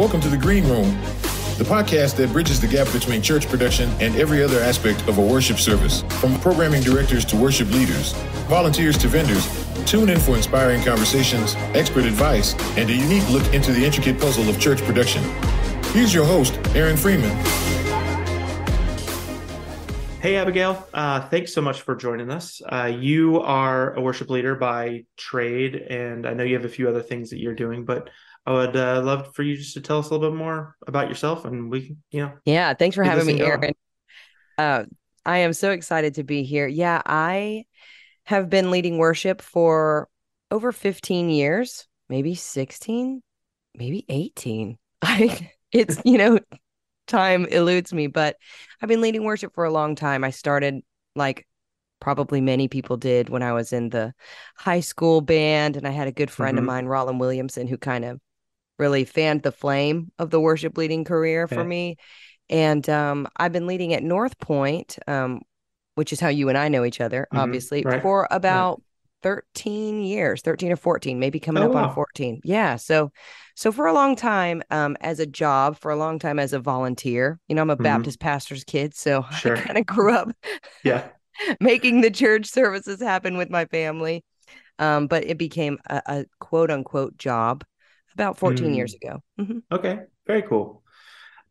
Welcome to The Green Room, the podcast that bridges the gap between church production and every other aspect of a worship service. From programming directors to worship leaders, volunteers to vendors, tune in for inspiring conversations, expert advice, and a unique look into the intricate puzzle of church production. Here's your host, Aaron Freeman. Hey, Abigail. Thanks so much for joining us. You are a worship leader by trade, and I know you have a few other things that you're doing, but I would love for you just to tell us a little bit more about yourself, and we can, Yeah, thanks for having me, Aaron. I am so excited to be here. Yeah, I have been leading worship for over 15 years, maybe 16, maybe 18. It's, time eludes me, but I've been leading worship for a long time. I started like probably many people did when I was in the high school band, and I had a good friend of mine, Roland Williamson, who kind of really fanned the flame of the worship leading career for me. And I've been leading at North Point, which is how you and I know each other, obviously, for about 13 years, 13 or 14, maybe coming up on 14. Yeah. So for a long time, as a job, for a long time as a volunteer, I'm a Baptist pastor's kid. So I kind of grew up making the church services happen with my family. But it became a quote unquote job about 14 years ago. Okay. Very cool.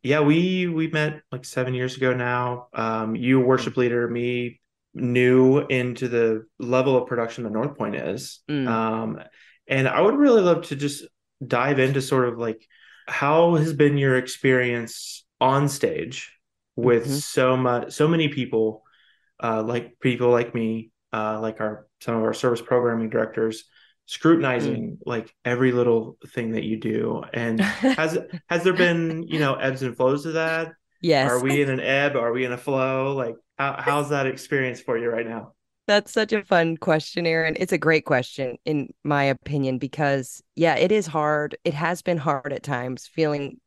Yeah. We met like 7 years ago now. You worship leader, me, new into the level of production that North Point is. And I would really love to just dive into sort of like, how has been your experience on stage with so many people, like people like me, like some of our service programming directors, scrutinizing like every little thing that you do? And has there been, ebbs and flows to that? Yes. Are we in an ebb? Are we in a flow? Like, how's that experience for you right now? That's such a fun question, Aaron. It's a great question, in my opinion, because, it is hard. It has been hard at times, feeling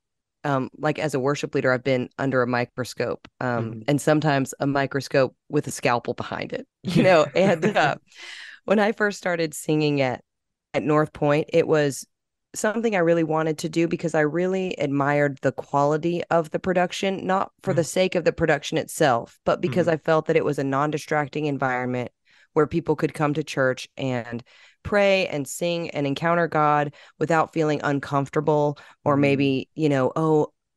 like as a worship leader, I've been under a microscope, and sometimes a microscope with a scalpel behind it, and when I first started singing at North Point, it was something I really wanted to do because I really admired the quality of the production, not for the sake of the production itself, but because I felt that it was a non-distracting environment where people could come to church and pray and sing and encounter God without feeling uncomfortable or maybe,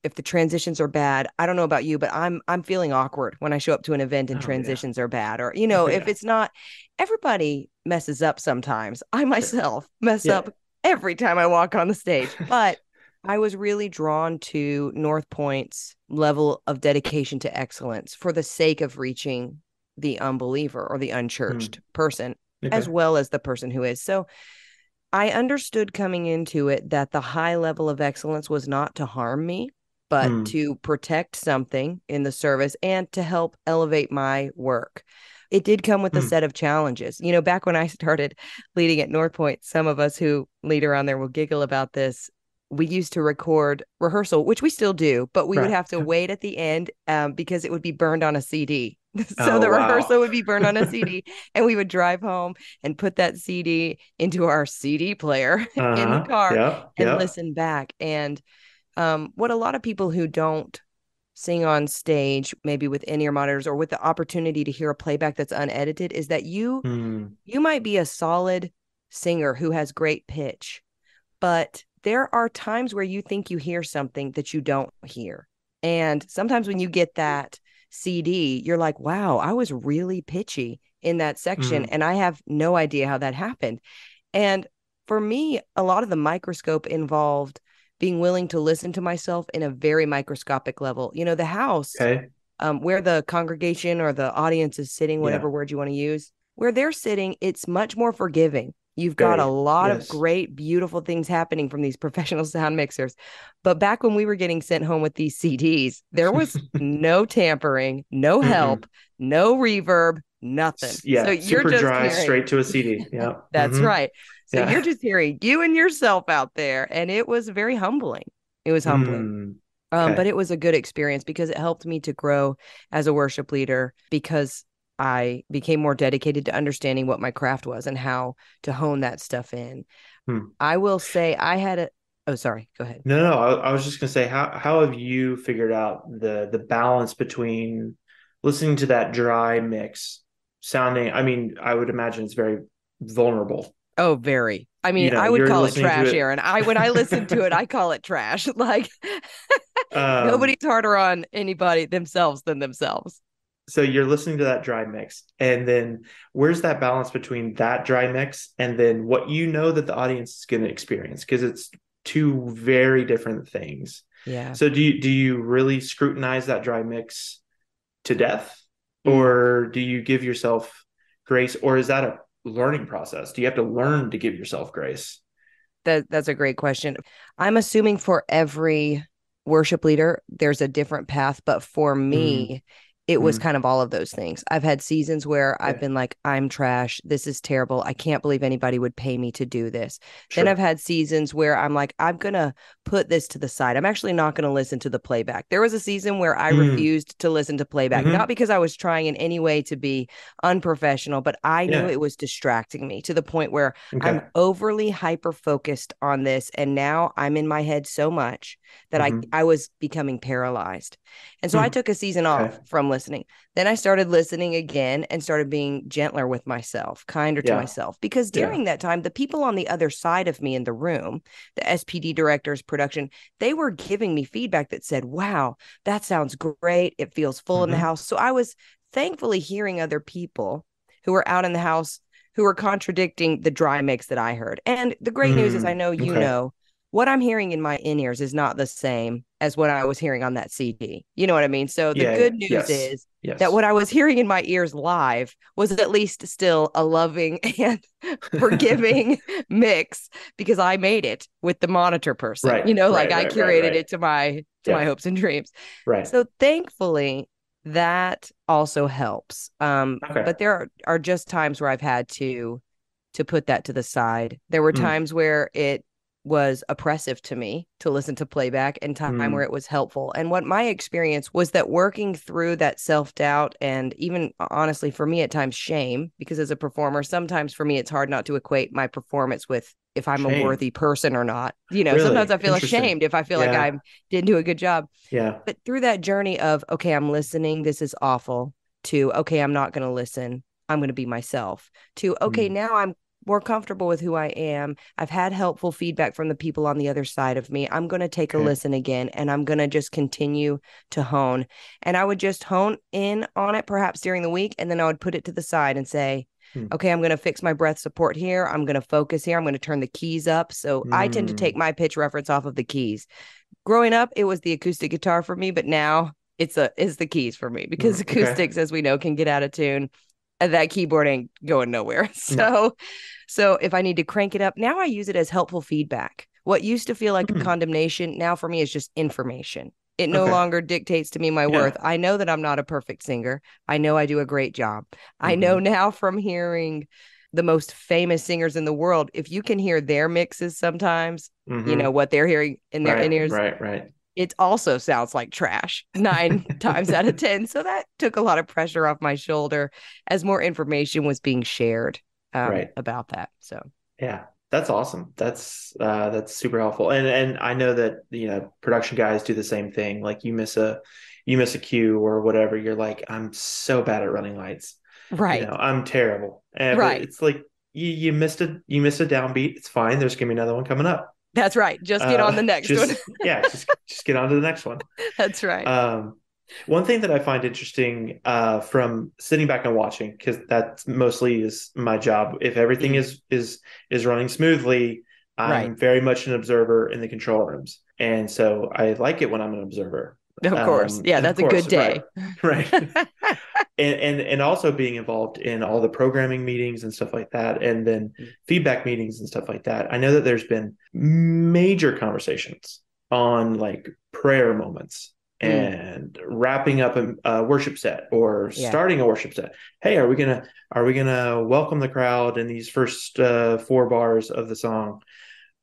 if the transitions are bad. I don't know about you, but I'm feeling awkward when I show up to an event and transitions are bad, or, if it's not, everybody messes up sometimes. I myself mess up every time I walk on the stage, but I was really drawn to North Point's level of dedication to excellence for the sake of reaching the unbeliever or the unchurched person, as well as the person who is. So I understood coming into it that the high level of excellence was not to harm me, but to protect something in the service and to help elevate my work. It did come with a set of challenges. Back when I started leading at North Point, some of us who lead around there will giggle about this. We used to record rehearsal, which we still do, but we would have to wait at the end because it would be burned on a CD. So the rehearsal would be burned on a CD, and we would drive home and put that CD into our CD player in the car and listen back. And what a lot of people who don't sing on stage, maybe with in-ear monitors or with the opportunity to hear a playback that's unedited, is that you might be a solid singer who has great pitch, but there are times where you think you hear something that you don't hear. And sometimes when you get that CD, you're like, wow, I was really pitchy in that section. And I have no idea how that happened. And for me, a lot of the microscope involved being willing to listen to myself in a very microscopic level. The house where the congregation or the audience is sitting, whatever word you want to use, where they're sitting, it's much more forgiving. You've got a lot of great, beautiful things happening from these professional sound mixers. But back when we were getting sent home with these CDs, there was no tampering, no help, no reverb, nothing. So you're super just dry, hearing straight to a CD. Yeah, that's right. So you're just hearing you and yourself out there. And it was very humbling. It was humbling. But it was a good experience because it helped me to grow as a worship leader, because I became more dedicated to understanding what my craft was and how to hone that stuff in. I will say I had Oh, sorry. Go ahead. No. I was just going to say, how have you figured out the balance between listening to that dry mix sounding? I mean, I would imagine it's very vulnerable. Oh, very. I mean, I would call it trash, Aaron. When I listen to it, I call it trash. Like nobody's harder on anybody themselves than themselves. So you're listening to that dry mix, and then where's that balance between that dry mix and then what you know that the audience is going to experience? Because it's two very different things. Yeah. So do you really scrutinize that dry mix to death, or do you give yourself grace, or is that a learning process? Do you have to learn to give yourself grace? That's a great question. I'm assuming for every worship leader, there's a different path, but for me, it was kind of all of those things. I've had seasons where I've been like, I'm trash. This is terrible. I can't believe anybody would pay me to do this. Sure. Then I've had seasons where I'm like, I'm going to put this to the side. I'm actually not going to listen to the playback. There was a season where I refused to listen to playback, not because I was trying in any way to be unprofessional, but I knew it was distracting me to the point where I'm overly hyper-focused on this. And now I'm in my head so much that I was becoming paralyzed. And so I took a season off from listening. Then I started listening again and started being gentler with myself, kinder to myself, because during that time, the people on the other side of me in the room, the SPD directors, production, they were giving me feedback that said, wow, that sounds great. It feels full in the house. So I was thankfully hearing other people who were out in the house who were contradicting the dry mix that I heard. And the great news is I know, you know, what I'm hearing in my in-ears is not the same as what I was hearing on that CD. You know what I mean? So the good news is that what I was hearing in my ears live was at least still a loving and forgiving mix, because I made it with the monitor person, you know, I curated it to my hopes and dreams. Right. So thankfully that also helps. But there are just times where I've had to put that to the side. There were times where it was oppressive to me to listen to playback, and time where it was helpful. And what my experience was that working through that self-doubt, and even honestly for me at times shame, because as a performer, sometimes for me, it's hard not to equate my performance with if I'm a worthy person or not. You know, sometimes I feel ashamed if I feel like I didn't do a good job. Yeah. But through that journey of, okay, I'm listening, this is awful, to, okay, I'm not going to listen, I'm going to be myself, to, okay, now I'm more comfortable with who I am. I've had helpful feedback from the people on the other side of me. I'm going to take a listen again, and I'm going to just continue to hone. And I would just hone in on it perhaps during the week, and then I would put it to the side and say, okay, I'm going to fix my breath support here. I'm going to focus here. I'm going to turn the keys up. So I tend to take my pitch reference off of the keys. Growing up, it was the acoustic guitar for me, but now it's the keys for me, because acoustics, as we know, can get out of tune. That keyboard ain't going nowhere. So if I need to crank it up, now I use it as helpful feedback. What used to feel like a condemnation now for me is just information. It no longer dictates to me my worth. I know that I'm not a perfect singer. I know I do a great job. I know now from hearing the most famous singers in the world, if you can hear their mixes sometimes, you know what they're hearing in their in-ears. Right. It also sounds like trash 9 times out of 10. So that took a lot of pressure off my shoulder as more information was being shared about that. So, yeah, that's awesome. That's super helpful. And I know that, you know, production guys do the same thing. Like you miss a cue or whatever, you're like, I'm so bad at running lights. Right. You know, I'm terrible. And it's like, you missed a downbeat. It's fine. There's going to be another one coming up. That's right. Just get on the next one. Yeah. Just get on to the next one. That's right. One thing that I find interesting from sitting back and watching, because that mostly is my job. If everything is running smoothly, I'm very much an observer in the control rooms. And so I like it when I'm an observer. Of course. Yeah. That's a good day. Right. And also being involved in all the programming meetings and stuff like that, and then feedback meetings and stuff like that. I know that there's been major conversations on like prayer moments and wrapping up a worship set or starting a worship set. Hey, are we gonna welcome the crowd in these first 4 bars of the song?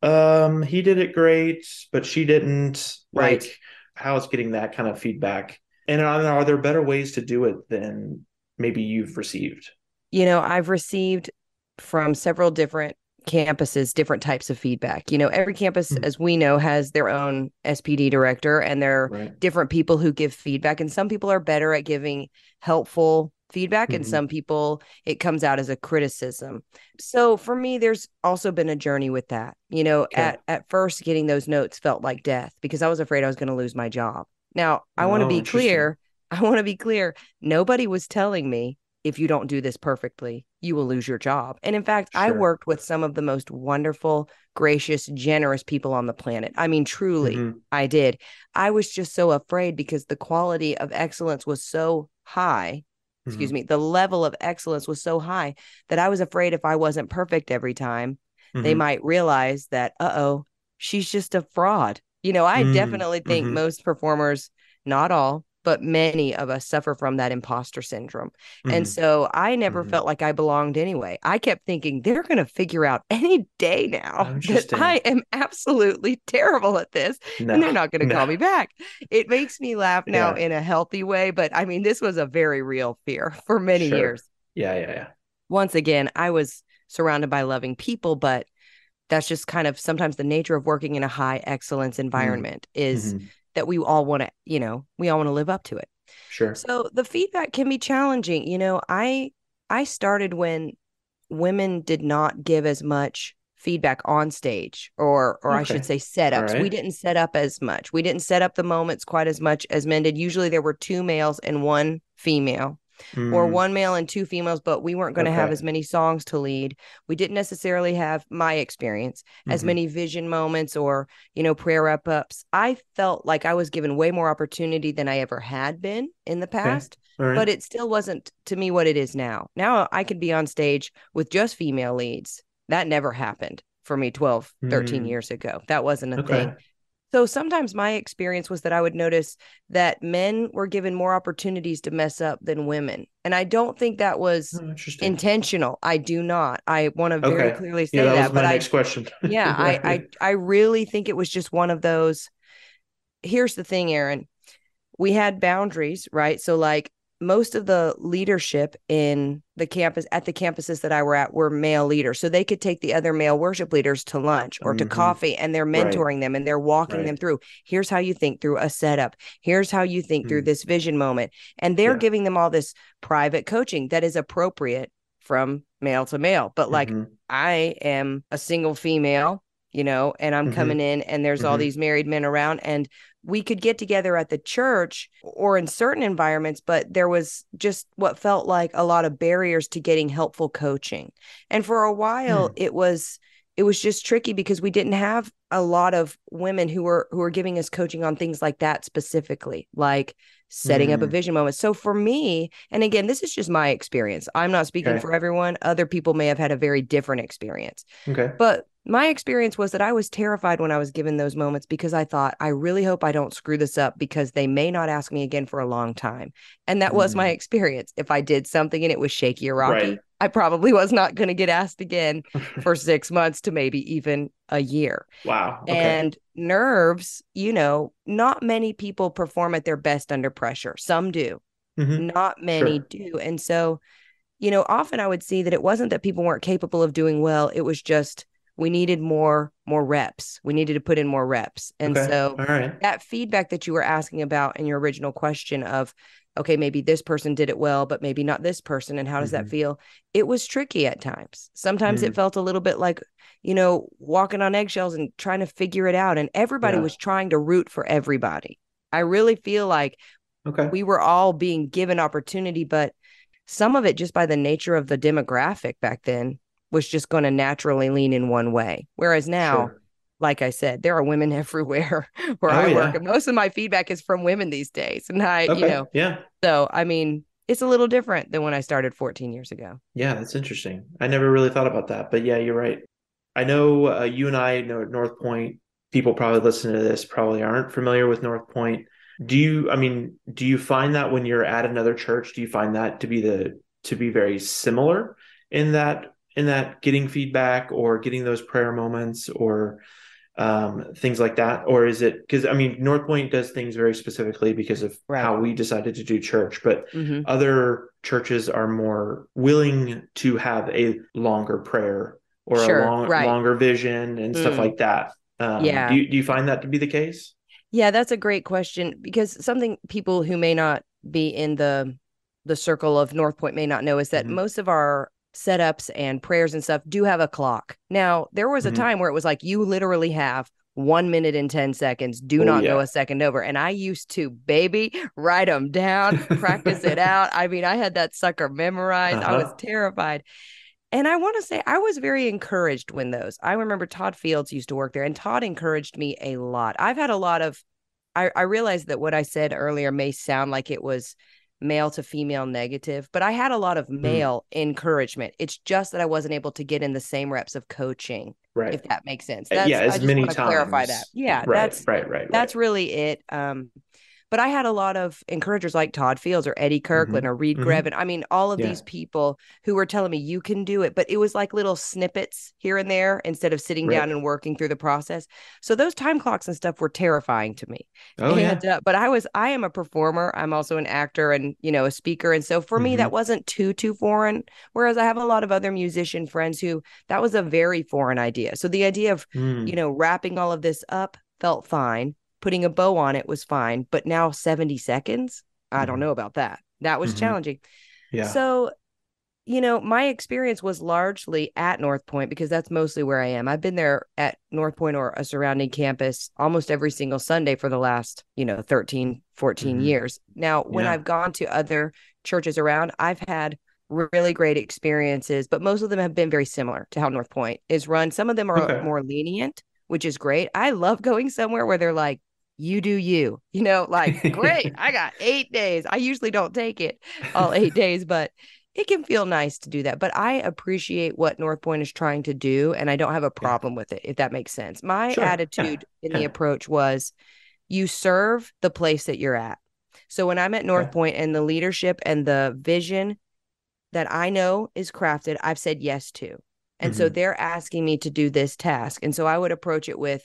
He did it great, but she didn't. Right. Like, how it's getting that kind of feedback. And are there better ways to do it than maybe you've received? You know, I've received from several different campuses different types of feedback. You know, every campus, as we know, has their own SPD director, and there are different people who give feedback. And some people are better at giving helpful feedback, and some people it comes out as a criticism. So for me, there's also been a journey with that. You know, at first getting those notes felt like death because I was afraid I was going to lose my job. Now, I want to be clear. I want to be clear. Nobody was telling me, if you don't do this perfectly, you will lose your job. And in fact, I worked with some of the most wonderful, gracious, generous people on the planet. I mean, truly, I did. I was just so afraid because the quality of excellence was so high. Excuse me. The level of excellence was so high that I was afraid if I wasn't perfect every time, they might realize that, uh-oh, she's just a fraud. You know, I definitely think most performers, not all, but many of us suffer from that imposter syndrome. And so I never felt like I belonged anyway. I kept thinking they're going to figure out any day now that I am absolutely terrible at this and they're not going to call me back. It makes me laugh now in a healthy way, but I mean, this was a very real fear for many years. Once again, I was surrounded by loving people, but that's just kind of sometimes the nature of working in a high excellence environment is that we all want to, you know, we all want to live up to it. So the feedback can be challenging. You know, I started when women did not give as much feedback on stage, or I should say setups. We didn't set up as much. We didn't set up the moments quite as much as men did. Usually there were two males and one female, or one male and two females, but we weren't going to have as many songs to lead. We didn't necessarily have, my experience, as many vision moments or, you know, prayer wrap-ups. I felt like I was given way more opportunity than I ever had been in the past, but it still wasn't to me what it is now. Now I could be on stage with just female leads. That never happened for me 12, 13 years ago. That wasn't a thing. So sometimes my experience was that I would notice that men were given more opportunities to mess up than women. And I don't think that was intentional. I do not. I want to very clearly say that. But next question. I really think it was just one of those. Here's the thing, Aaron. We had boundaries, right? So like most of the leadership in the campus, at the campuses that I were at, were male leaders. So they could take the other male worship leaders to lunch or to coffee, and they're mentoring them and they're walking them through. Here's how you think through a setup. Here's how you think through this vision moment. And they're giving them all this private coaching that is appropriate from male to male. But like, I am a single female, you know, and I'm coming in and there's all these married men around, and we could get together at the church or in certain environments, but there was just what felt like a lot of barriers to getting helpful coaching. And for a while it was just tricky because we didn't have a lot of women who were giving us coaching on things like that specifically, like setting up a vision moment. So for me, and again, this is just my experience. I'm not speaking for everyone. Other people may have had a very different experience. But my experience was that I was terrified when I was given those moments because I thought, I really hope I don't screw this up because they may not ask me again for a long time. And that was my experience. If I did something and it was shaky or rocky, I probably was not going to get asked again for 6 months to maybe even a year. And nerves, you know, not many people perform at their best under pressure. Some do. Not many do. And so, you know, often I would see that it wasn't that people weren't capable of doing well. It was just, we needed more reps. We needed to put in more reps. And so that feedback that you were asking about in your original question of, okay, maybe this person did it well, but maybe not this person. And how does that feel? It was tricky at times. Sometimes it felt a little bit like, you know, walking on eggshells and trying to figure it out. And everybody was trying to root for everybody. I really feel like we were all being given opportunity, but some of it just by the nature of the demographic back then was just going to naturally lean in one way. Whereas now, like I said, there are women everywhere where I work. And most of my feedback is from women these days. And I, you know, so, I mean, it's a little different than when I started 14 years ago. Yeah, that's interesting. I never really thought about that, but yeah, you're right. I know you and I know at North Point, people probably listening to this probably aren't familiar with North Point. Do you find that when you're at another church, do you find that to be very similar in that getting feedback or getting those prayer moments or things like that? Or is it, because I mean, North Point does things very specifically because of how we decided to do church, but other churches are more willing to have a longer prayer or sure, a longer vision and stuff like that. Do you find that to be the case? Yeah, that's a great question, because something people who may not be in the circle of North Point may not know is that most of our setups and prayers and stuff do have a clock. Now, there was a time where it was like, you literally have 1 minute and 10 seconds. Do not go a second over. And I used to, write them down, practice it out. I mean, I had that sucker memorized. I was terrified. And I want to say I was very encouraged when those, I remember Todd Fields used to work there, and Todd encouraged me a lot. I've had a lot of, I realized that what I said earlier may sound like it was male to female negative, but I had a lot of male encouragement. It's just that I wasn't able to get in the same reps of coaching, right? If that makes sense. That's, yeah, as I just many times. Clarify that. Yeah, right, that's right. That's really it. But I had a lot of encouragers like Todd Fields or Eddie Kirkland or Reed Grevin. I mean, all of these people who were telling me you can do it, but it was like little snippets here and there instead of sitting down and working through the process. So those time clocks and stuff were terrifying to me. But I am a performer. I'm also an actor and, you know, a speaker. And so for me, that wasn't too foreign. Whereas I have a lot of other musician friends who that was a very foreign idea. So the idea of, you know, wrapping all of this up felt fine. Putting a bow on it was fine, but now 70 seconds, I don't know about that. That was challenging. Yeah. So, you know, my experience was largely at North Point because that's mostly where I am. I've been there at North Point or a surrounding campus almost every single Sunday for the last, you know, 13, 14 years. Now, when I've gone to other churches around, I've had really great experiences, but most of them have been very similar to how North Point is run. Some of them are more lenient, which is great. I love going somewhere where they're like, you do you, you know, like, great, I got 8 days. I usually don't take it all 8 days, but it can feel nice to do that. But I appreciate what North Point is trying to do, and I don't have a problem with it, if that makes sense. My attitude in the approach was you serve the place that you're at. So when I'm at North Point and the leadership and the vision that I know is crafted, I've said yes to. And so they're asking me to do this task. And so I would approach it with,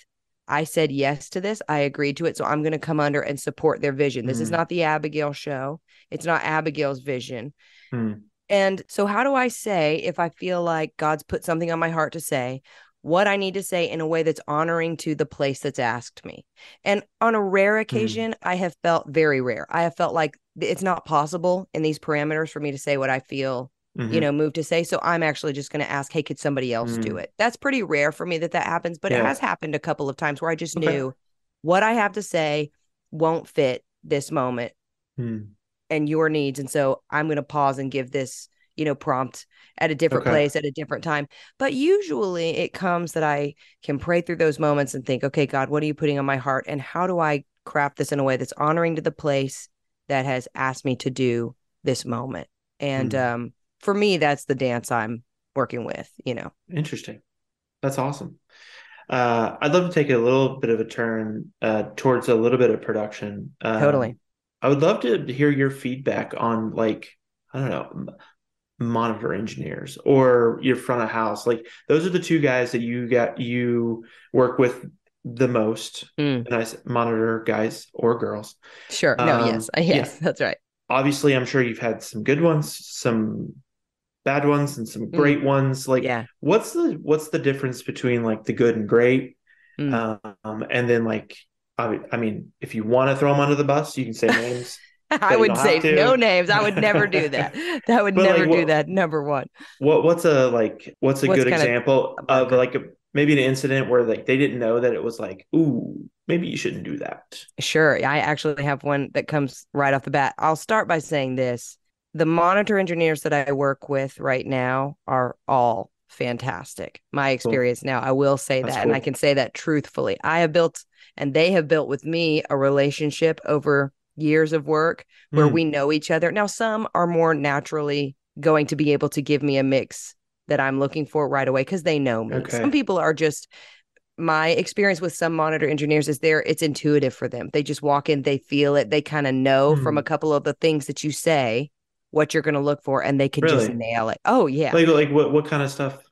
I said yes to this. I agreed to it. So I'm going to come under and support their vision. This is not the Abigail show. It's not Abigail's vision. And so how do I say, if I feel like God's put something on my heart to say, what I need to say in a way that's honoring to the place that's asked me? And on a rare occasion, I have felt very rare. I have felt like it's not possible in these parameters for me to say what I feel, you know, move to say. So I'm actually just going to ask, hey, could somebody else do it? That's pretty rare for me that happens, but it has happened a couple of times where I just knew what I have to say won't fit this moment and your needs. And so I'm going to pause and give this, you know, prompt at a different place at a different time. But usually it comes that I can pray through those moments and think, okay, God, what are you putting on my heart? And how do I craft this in a way that's honoring to the place that has asked me to do this moment? And, for me, that's the dance I'm working with, you know. Interesting. That's awesome. I'd love to take a little bit of a turn towards a little bit of production. Totally. I would love to hear your feedback on, like, I don't know, monitor engineers or your front of house. Like, those are the two guys that you work with the most. And I monitor guys or girls. Sure. No, yes, that's right. Obviously, I'm sure you've had some good ones, some bad ones, and some great ones. Like, what's the difference between, like, the good and great? And then, like, I mean, if you want to throw them under the bus, you can say names. I would say no names. I would never do that. That would never do that. Number one. What's a good example of, like, maybe an incident where, like, they didn't know that it was like, ooh, maybe you shouldn't do that. Sure. I actually have one that comes right off the bat. I'll start by saying this. The monitor engineers that I work with right now are all fantastic. My experience now, I will say that, and I can say that truthfully. I have built, and they have built with me, a relationship over years of work where we know each other. Now, some are more naturally going to be able to give me a mix that I'm looking for right away because they know me. Okay. Some people are just... My experience with some monitor engineers is it's intuitive for them. They just walk in, they feel it. They kind of know from a couple of the things that you say what you're going to look for, and they can just nail it. Oh, yeah. Like what kind of stuff?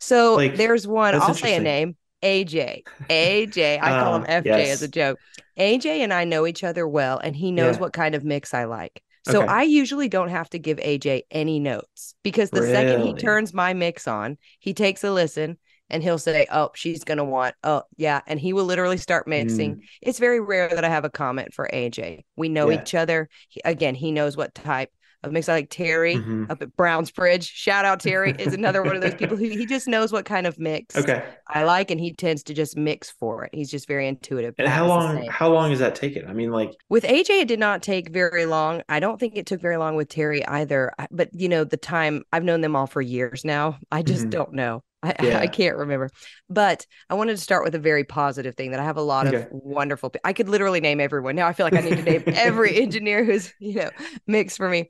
So like, there's one, I'll say a name, AJ. I call him FJ as a joke. AJ and I know each other well, and he knows what kind of mix I like. So okay. I usually don't have to give AJ any notes because the second he turns my mix on, he takes a listen and he'll say, oh, she's going to want, oh, yeah. And he will literally start mixing. Mm. It's very rare that I have a comment for AJ. We know each other. He knows what type of mix I like. Terry up at Browns Bridge, shout out Terry, is another one of those people who he just knows what kind of mix I like, and he tends to just mix for it. He's just very intuitive. And how long is that taking? I mean, like with AJ, it did not take very long. I don't think it took very long with Terry either. But you know, the time I've known them all for years now, I just don't know. I can't remember, but I wanted to start with a very positive thing that I have a lot of wonderful. I could literally name everyone. Now I feel like I need to name every engineer who's, you know, mixed for me.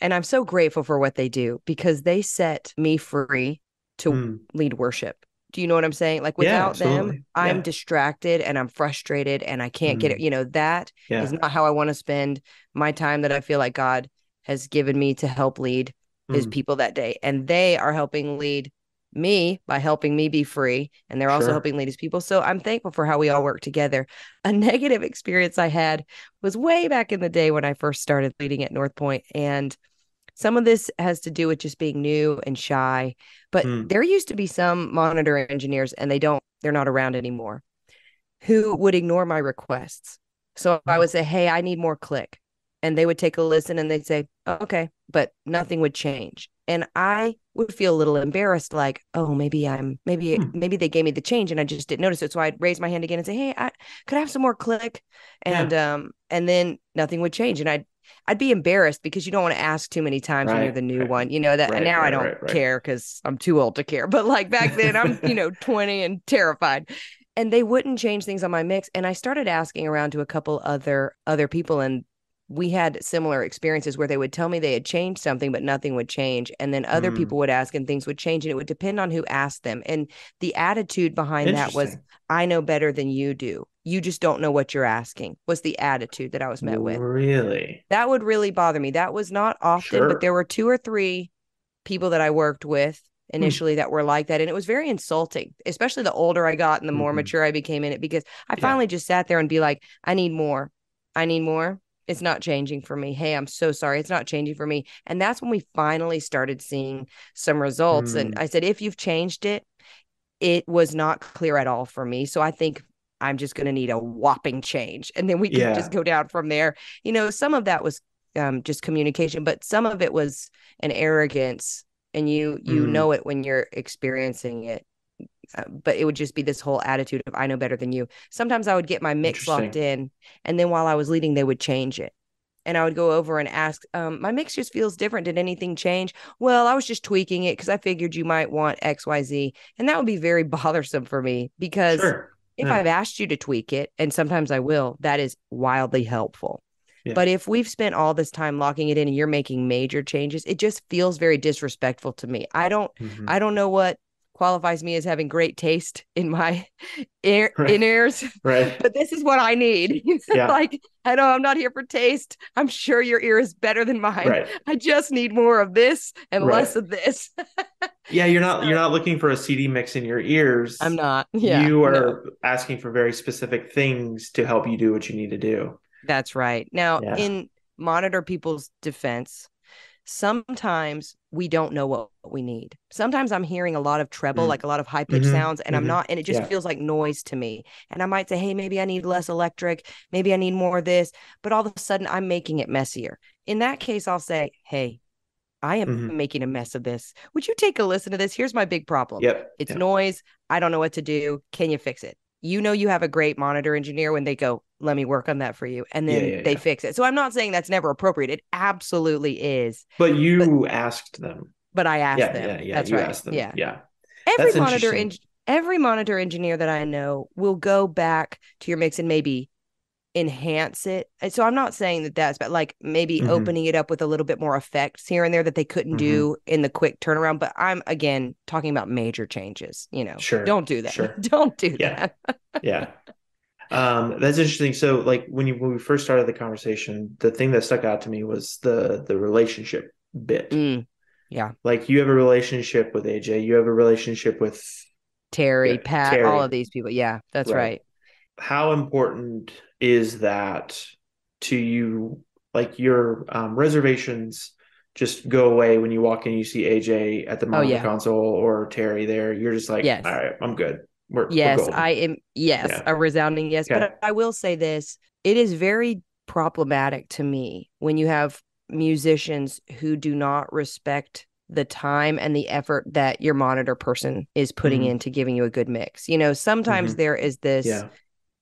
And I'm so grateful for what they do because they set me free to lead worship. Do you know what I'm saying? Like without them, I'm distracted and I'm frustrated and I can't get it. You know, that is not how I want to spend my time that I feel like God has given me to help lead his people that day. And they are helping lead me by helping me be free, and they're also helping lead his people. So I'm thankful for how we all work together. A negative experience I had was way back in the day when I first started leading at North Point, and some of this has to do with just being new and shy, but there used to be some monitor engineers, and they're not around anymore, who would ignore my requests. So I would say, hey, I need more click, and they would take a listen and they'd say, okay, but nothing would change. And I would feel a little embarrassed, like, oh, maybe they gave me the change and I just didn't notice it. So I'd raise my hand again and say, hey, could I have some more click? And and then nothing would change. And I'd be embarrassed because you don't want to ask too many times when you're the new one, you know, that and now I don't care because I'm too old to care. But like back then I'm, 20 and terrified. And they wouldn't change things on my mix. And I started asking around to a couple other people, and we had similar experiences where they would tell me they had changed something, but nothing would change. And then other people would ask and things would change, and it would depend on who asked them. And the attitude behind that was, I know better than you do. You just don't know what you're asking, was the attitude that I was met with. Really? That would really bother me. That was not often, but there were 2 or 3 people that I worked with initially that were like that. And it was very insulting, especially the older I got and the more mature I became in it, because I finally just sat there and be like, I need more. It's not changing for me. Hey, I'm so sorry. It's not changing for me. And that's when we finally started seeing some results. And I said, if you've changed it, it was not clear at all for me. So I think I'm just going to need a whopping change. And then we can just go down from there. You know, some of that was just communication, but some of it was an arrogance, and you know it when you're experiencing it. But it would just be this whole attitude of, I know better than you. Sometimes I would get my mix locked in, and then while I was leading, they would change it. And I would go over and ask, my mix just feels different. Did anything change? Well, I was just tweaking it because I figured you might want X, Y, Z. And that would be very bothersome for me because if I've asked you to tweak it, and sometimes I will, that is wildly helpful. Yeah. But if we've spent all this time locking it in and you're making major changes, it just feels very disrespectful to me. I don't know what qualifies me as having great taste in my in-ears, but this is what I need. Like, I know I'm not here for taste. I'm sure your ear is better than mine. I just need more of this and less of this. You're not looking for a CD mix in your ears. I'm not. You are asking for very specific things to help you do what you need to do. That's right. Now, in monitor people's defense, sometimes we don't know what we need. Sometimes I'm hearing a lot of treble, like a lot of high-pitched sounds, and I'm not, and it just feels like noise to me. And I might say, hey, maybe I need less electric, maybe I need more of this, but all of a sudden I'm making it messier. In that case, I'll say, hey, I am making a mess of this. Would you take a listen to this? Here's my big problem. It's noise. I don't know what to do. Can you fix it? You know, you have a great monitor engineer when they go, let me work on that for you. And then they fix it. So I'm not saying that's never appropriate. It absolutely is. But you asked them. But I asked them. That's you asked them. Every monitor engineer that I know will go back to your mix and maybe enhance it. And so I'm not saying that that's bad, like maybe opening it up with a little bit more effects here and there that they couldn't do in the quick turnaround. But I'm, again, talking about major changes, you know, don't do that. Don't do that. That's interesting. So like when we first started the conversation, the thing that stuck out to me was the relationship bit. Like you have a relationship with AJ, you have a relationship with Terry, Pat, Terry. All of these people. Yeah, that's right. How important is that to you like your reservations just go away when you walk in. You see AJ at the monitor console or Terry there. You're just like, all right, I'm good. We're I am. Yes, a resounding yes. Okay. But I will say this. It is very problematic to me when you have musicians who do not respect the time and the effort that your monitor person is putting into giving you a good mix. You know, sometimes there is this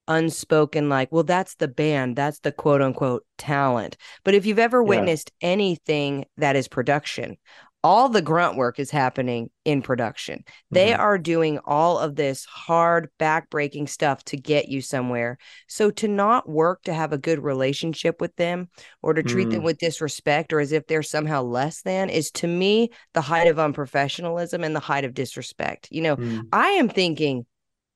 unspoken, like, well, that's the band, that's the quote unquote talent. But if you've ever witnessed anything that is production, all the grunt work is happening in production. They are doing all of this hard, backbreaking stuff to get you somewhere. So to not work to have a good relationship with them or to treat them with disrespect or as if they're somehow less than is, to me, the height of unprofessionalism and the height of disrespect. You know, I am thinking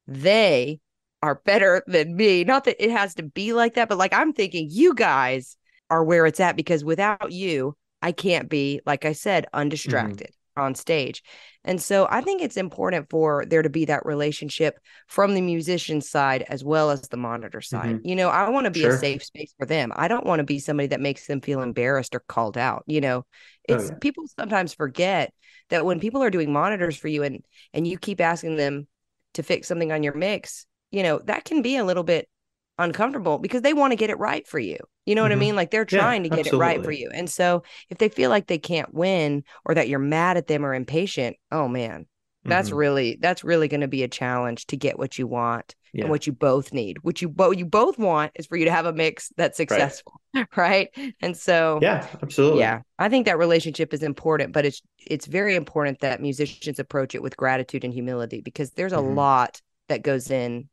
they are better than me. Not that it has to be like that, but like I'm thinking you guys are where it's at, because without you, I can't be, like I said, undistracted on stage. And so I think it's important for there to be that relationship from the musician side as well as the monitor side. You know, I want to be a safe space for them. I don't want to be somebody that makes them feel embarrassed or called out. You know, it's people sometimes forget that when people are doing monitors for you and you keep asking them to fix something on your mix, you know, that can be a little bit uncomfortable because they want to get it right for you. You know what I mean? Like they're trying to get it right for you. And so if they feel like they can't win or that you're mad at them or impatient, oh man, that's really going to be a challenge to get what you want and what you both need. What you both want is for you to have a mix that's successful. Right. And so, yeah, absolutely. Yeah. I think that relationship is important, but it's very important that musicians approach it with gratitude and humility, because there's a lot that goes in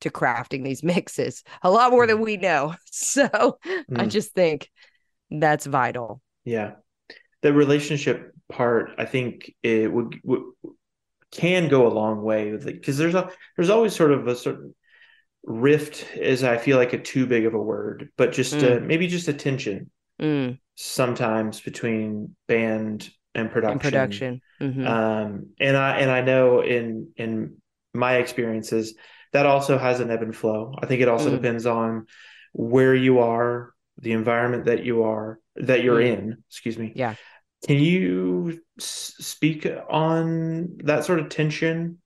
to crafting these mixes, a lot more than we know. So I just think that's vital. Yeah. The relationship part, I think it can go a long way with it, because there's always sort of a certain rift, as I feel like a too big of a word, but just maybe just a tension sometimes between band and production. And I know in my experiences, that also has an ebb and flow. I think it also depends on where you are, the environment that you're in, excuse me. Yeah. Can you speak on that sort of tension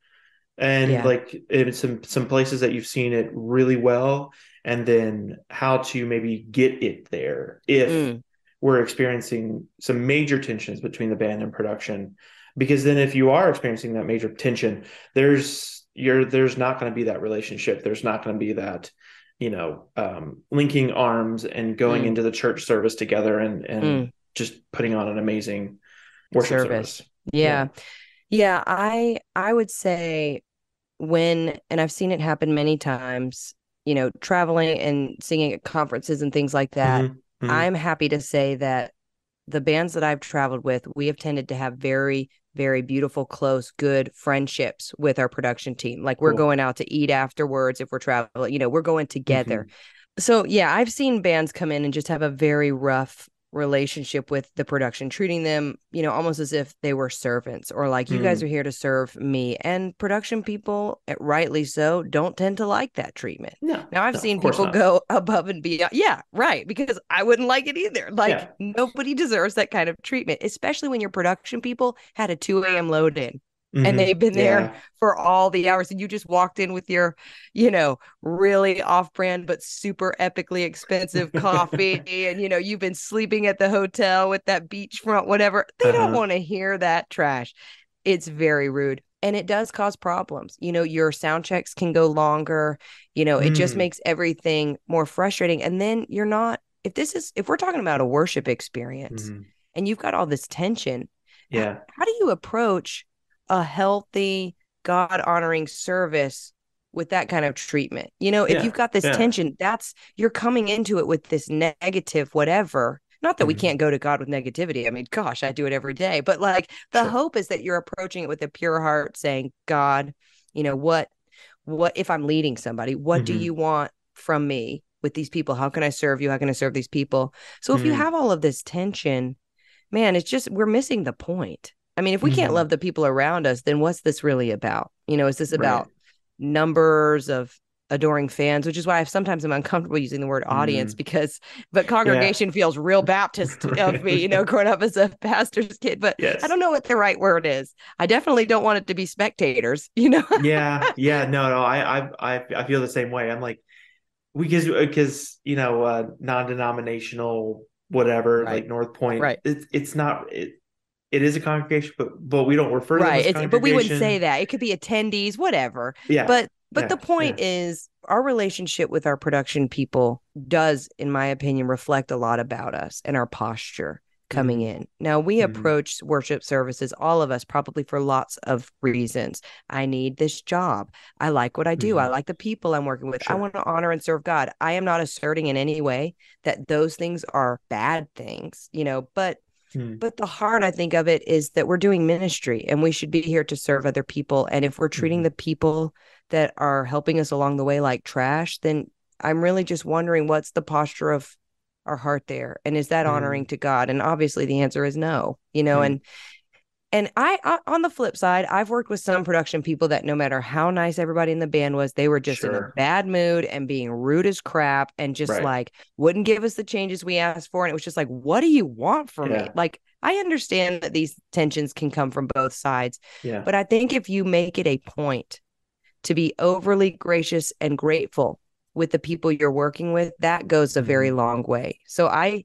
and like in some places that you've seen it really well, and then how to maybe get it there if we're experiencing some major tensions between the band and production? Because then if you are experiencing that major tension, there's not going to be that relationship. There's not going to be that, you know, linking arms and going into the church service together and just putting on an amazing worship service. Yeah. I would say and I've seen it happen many times, you know, traveling and singing at conferences and things like that. I'm happy to say that the bands that I've traveled with, we have tended to have very, very beautiful, close, good friendships with our production team. Like we're going out to eat afterwards if we're traveling, you know, we're going together. So yeah, I've seen bands come in and just have a very rough relationship with the production, treating them, you know, almost as if they were servants, or like you guys are here to serve me. And production people, rightly so, don't tend to like that treatment. Now I've seen people go above and beyond. Yeah, right. Because I wouldn't like it either. Like nobody deserves that kind of treatment, especially when your production people had a 2 a.m. load in. And they've been there for all the hours, and you just walked in with your, you know, really off-brand but super epically expensive coffee, and you know you've been sleeping at the hotel with that beachfront, whatever. They don't want to hear that trash. It's very rude, and it does cause problems. You know, your sound checks can go longer. You know, it just makes everything more frustrating. And then you're not. If we're talking about a worship experience, and you've got all this tension, how do you approach a healthy, God-honoring service with that kind of treatment? You know, if you've got this tension, you're coming into it with this negative whatever. Not that we can't go to God with negativity. I mean, gosh, I do it every day. But like the hope is that you're approaching it with a pure heart, saying, God, you know, what if I'm leading somebody, what do you want from me with these people? How can I serve you? How can I serve these people? So if you have all of this tension, man, it's just, we're missing the point. I mean, if we can't love the people around us, then what's this really about? You know, is this about numbers of adoring fans, which is why I sometimes I'm uncomfortable using the word audience because, but congregation feels real Baptist of me, you know, growing up as a pastor's kid, but I don't know what the right word is. I definitely don't want it to be spectators, you know? I feel the same way. I'm like, because you know, non-denominational, whatever, like North Point, It is a congregation, but we don't refer to them as congregation. But we wouldn't say that. It could be attendees, whatever. But the point is our relationship with our production people does, in my opinion, reflect a lot about us and our posture coming in. Now, we approach worship services, all of us, probably for lots of reasons. I need this job. I like what I do. I like the people I'm working with. I want to honor and serve God. I am not asserting in any way that those things are bad things, you know, but the heart, I think, of it is that we're doing ministry and we should be here to serve other people. And if we're treating the people that are helping us along the way like trash, then I'm really just wondering what's the posture of our heart there. And is that honoring to God? And obviously the answer is no, you know, and I, on the flip side, I've worked with some production people that no matter how nice everybody in the band was, they were just in a bad mood and being rude as crap and just like wouldn't give us the changes we asked for. And it was just like, what do you want from me? Like, I understand that these tensions can come from both sides, but I think if you make it a point to be overly gracious and grateful with the people you're working with, that goes a very long way. So a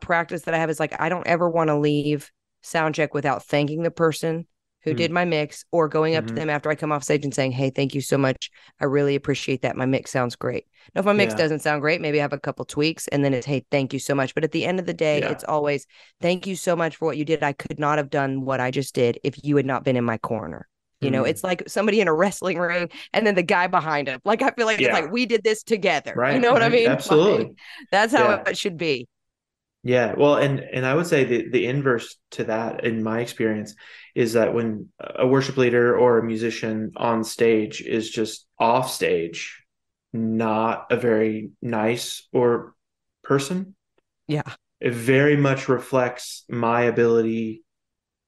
practice that I have is like, I don't ever want to leave sound check without thanking the person who did my mix, or going up to them after I come off stage and saying, hey, thank you so much. I really appreciate that. My mix sounds great. Now, if my mix doesn't sound great, maybe I have a couple tweaks and then it's, hey, thank you so much. But at the end of the day, it's always thank you so much for what you did. I could not have done what I just did if you had not been in my corner. You know, it's like somebody in a wrestling ring and then the guy behind him. Like, I feel like it's like we did this together. Right. You know what I mean? Absolutely. Like, that's how it should be. Yeah. Well, and I would say the inverse to that, in my experience, is that when a worship leader or a musician on stage is just off stage, not a very nice or person. Yeah. It very much reflects my ability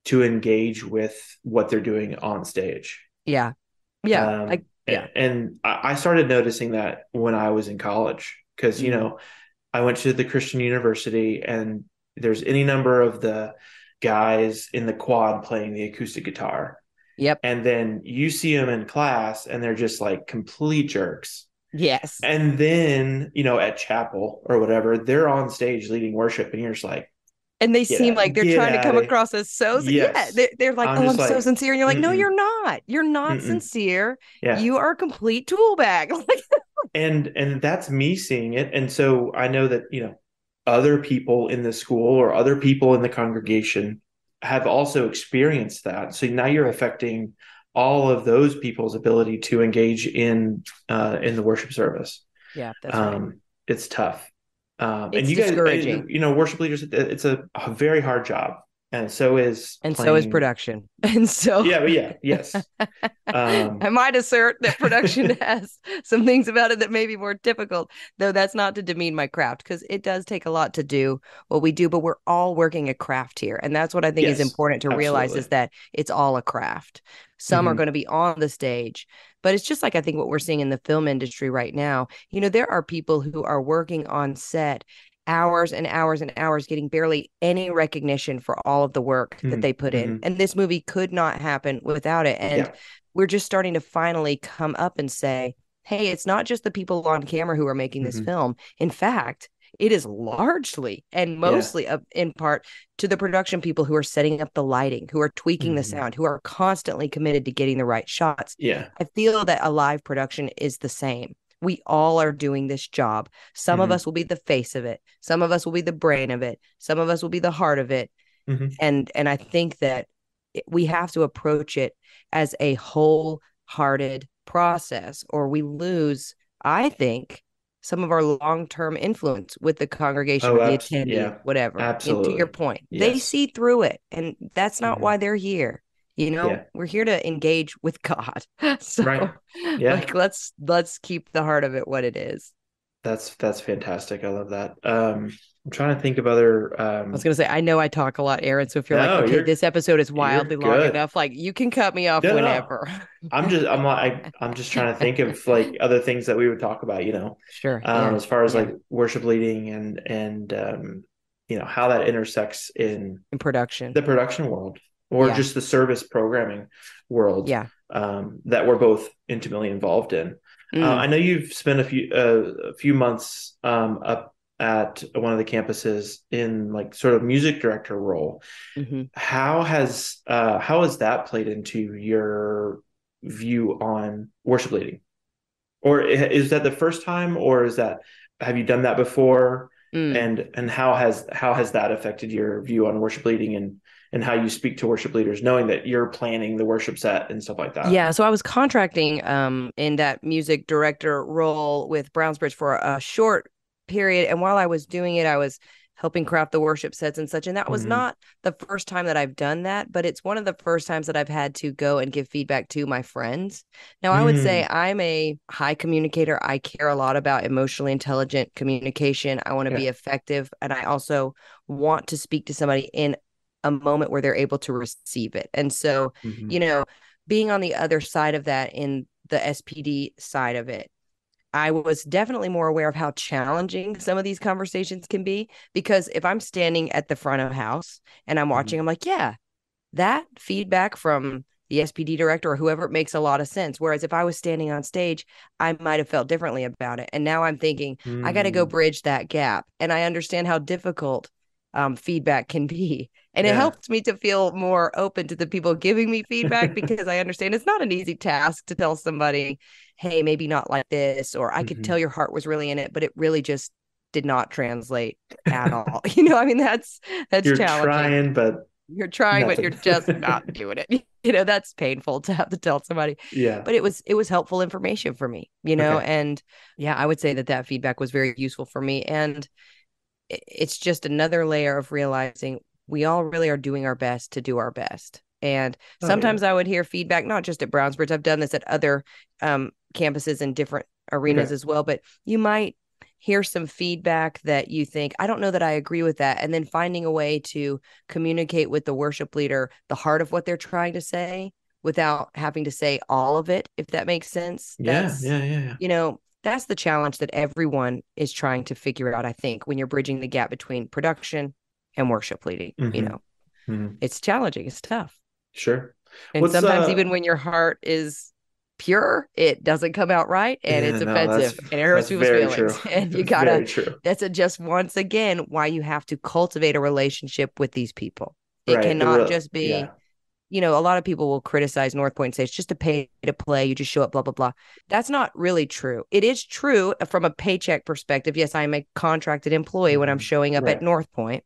to engage with what they're doing on stage. Yeah. Yeah. And I started noticing that when I was in college, because, you know, I went to the Christian University and there's any number of the guys in the quad playing the acoustic guitar. Yep. And then you see them in class and they're just like complete jerks. Yes. And then, you know, at chapel or whatever, they're on stage leading worship and you're just like, and they seem like they're trying to come across as so. Yeah, they're like, I'm so sincere. And you're like, no, you're not. You're not sincere. Yeah. You are a complete tool bag. and that's me seeing it. And so I know that, you know, other people in the school or other people in the congregation have also experienced that. So now you're affecting all of those people's ability to engage in the worship service. Yeah, that's right. It's tough. And you guys, you know, worship leaders, it's a very hard job. And so is production. And so, I might assert that production has some things about it that may be more difficult, though that's not to demean my craft, because it does take a lot to do what we do, but we're all working a craft here. And that's what I think is important to realize is that it's all a craft. Some are going to be on the stage. But it's just like, I think what we're seeing in the film industry right now, you know, there are people who are working on set hours and hours and hours, getting barely any recognition for all of the work that they put in. And this movie could not happen without it. And we're just starting to finally come up and say, hey, it's not just the people on camera who are making this film. In fact, it is largely and mostly in part to the production people who are setting up the lighting, who are tweaking the sound, who are constantly committed to getting the right shots. Yeah. I feel that a live production is the same. We all are doing this job. Some of us will be the face of it. Some of us will be the brain of it. Some of us will be the heart of it. And I think that we have to approach it as a wholehearted process, or we lose, I think, some of our long-term influence with the congregation, the attendee, whatever. Absolutely. And to your point, they see through it, and that's not why they're here. You know, we're here to engage with God. So, like, let's keep the heart of it what it is. That's fantastic. I love that. I'm trying to think of other. I was going to say, I know I talk a lot, Aaron. So if you're okay, this episode is wildly long enough, like you can cut me off whenever. I'm just trying to think of like other things that we would talk about, you know, as far as like worship leading and you know, how that intersects in production, the production world, or just the service programming world that we're both intimately involved in. I know you've spent a few months up at one of the campuses in like sort of music director role. Mm-hmm. How has that played into your view on worship leading? Or is that the first time, or have you done that before? Mm. And how has that affected your view on worship leading and how you speak to worship leaders, knowing that you're planning the worship set and stuff like that? Yeah. So I was contracting in that music director role with Browns Bridge for a short period. And while I was doing it, I was helping craft the worship sets and such. And that was not the first time that I've done that, but it's one of the first times that I've had to go and give feedback to my friends. Now, I would say I'm a high communicator. I care a lot about emotionally intelligent communication. I want to be effective. And I also want to speak to somebody in a moment where they're able to receive it. And so, you know, being on the other side of that, in the SPD side of it, I was definitely more aware of how challenging some of these conversations can be, because if I'm standing at the front of house and I'm watching, I'm like, yeah, that feedback from the SPD director or whoever makes a lot of sense. Whereas if I was standing on stage, I might've felt differently about it. And now I'm thinking I got to go bridge that gap. And I understand how difficult feedback can be. And it helped me to feel more open to the people giving me feedback, because I understand it's not an easy task to tell somebody, hey, maybe not like this, or I could tell your heart was really in it, but it really just did not translate at all. You know, I mean, that's you're challenging. You're trying, but you're just not doing it. You know, that's painful to have to tell somebody. Yeah. But it was helpful information for me, you know, and yeah, I would say that feedback was very useful for me. And it's just another layer of realizing we all really are doing our best to do our best. And sometimes I would hear feedback, not just at Browns Bridge. I've done this at other campuses in different arenas as well. But you might hear some feedback that you think, I don't know that I agree with that. And then finding a way to communicate with the worship leader the heart of what they're trying to say without having to say all of it, if that makes sense. Yeah. You know, that's the challenge that everyone is trying to figure out, I think, when you're bridging the gap between production and worship leading. You know, it's challenging. It's tough. Sure. And sometimes even when your heart is pure, it doesn't come out right, and it's offensive and it hurts people's feelings. True. And you that's just once again why you have to cultivate a relationship with these people. It cannot just be, you know, a lot of people will criticize North Point and say, it's just a pay to play. You just show up, blah, blah, blah. That's not really true. It is true from a paycheck perspective. Yes, I'm a contracted employee when I'm showing up at North Point.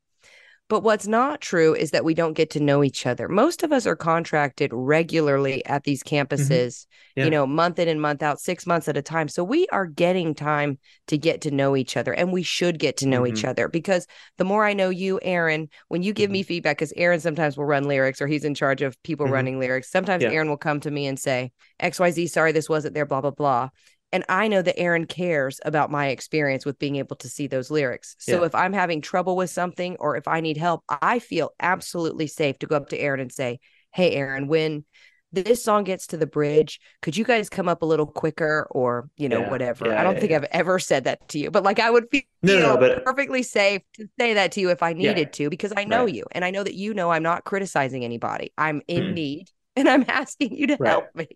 But what's not true is that we don't get to know each other. Most of us are contracted regularly at these campuses, you know, month in and month out, 6 months at a time. So we are getting time to get to know each other, and we should get to know each other, because the more I know you, Aaron, when you give me feedback, because Aaron sometimes will run lyrics, or he's in charge of people running lyrics. Sometimes Aaron will come to me and say, XYZ, sorry, this wasn't there, blah, blah, blah. And I know that Aaron cares about my experience with being able to see those lyrics. So if I'm having trouble with something, or if I need help, I feel absolutely safe to go up to Aaron and say, hey, Aaron, when this song gets to the bridge, could you guys come up a little quicker, or, you know, whatever. I don't think I've ever said that to you, but like I would feel perfectly safe to say that to you if I needed to, because I know you. And I know that, you know, I'm not criticizing anybody. I'm in need. And I'm asking you to help me.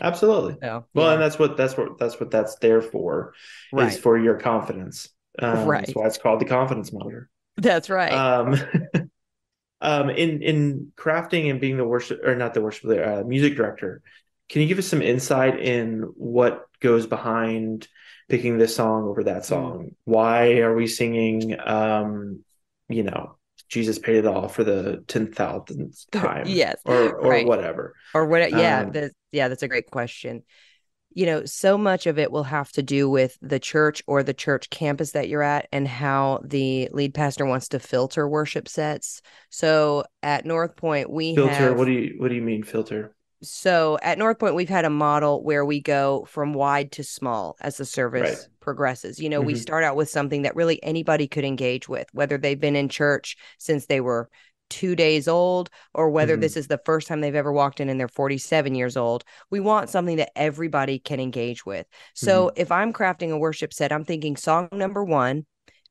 Absolutely. So, well, and that's what that's there for, is for your confidence. That's why it's called the confidence monitor. That's right. In crafting and being music director, can you give us some insight in what goes behind picking this song over that song? Why are we singing, you know, Jesus paid it all for the 10,000th time. Yes. Or whatever. Or whatever. Yeah. That's a great question. You know, so much of it will have to do with the church or the church campus that you're at and how the lead pastor wants to filter worship sets. So at North Point, we filter. What do you mean filter? So at North Point, we've had a model where we go from wide to small as the service progresses. You know, we start out with something that really anybody could engage with, whether they've been in church since they were 2 days old, or whether this is the first time they've ever walked in and they're 47 years old. We want something that everybody can engage with. So if I'm crafting a worship set, I'm thinking song number one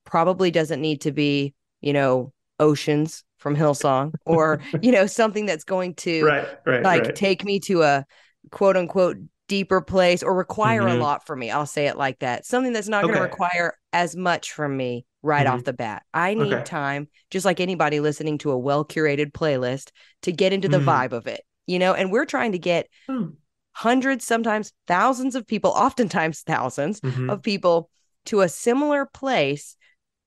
probably doesn't need to be, you know, Oceans from Hillsong, or, you know, something that's going to take me to a quote unquote deeper place or require a lot from me. I'll say it like that. Something that's not going to require as much from me right off the bat. I need time, just like anybody listening to a well-curated playlist, to get into the vibe of it, you know, and we're trying to get hundreds, sometimes thousands of people, oftentimes thousands of people to a similar place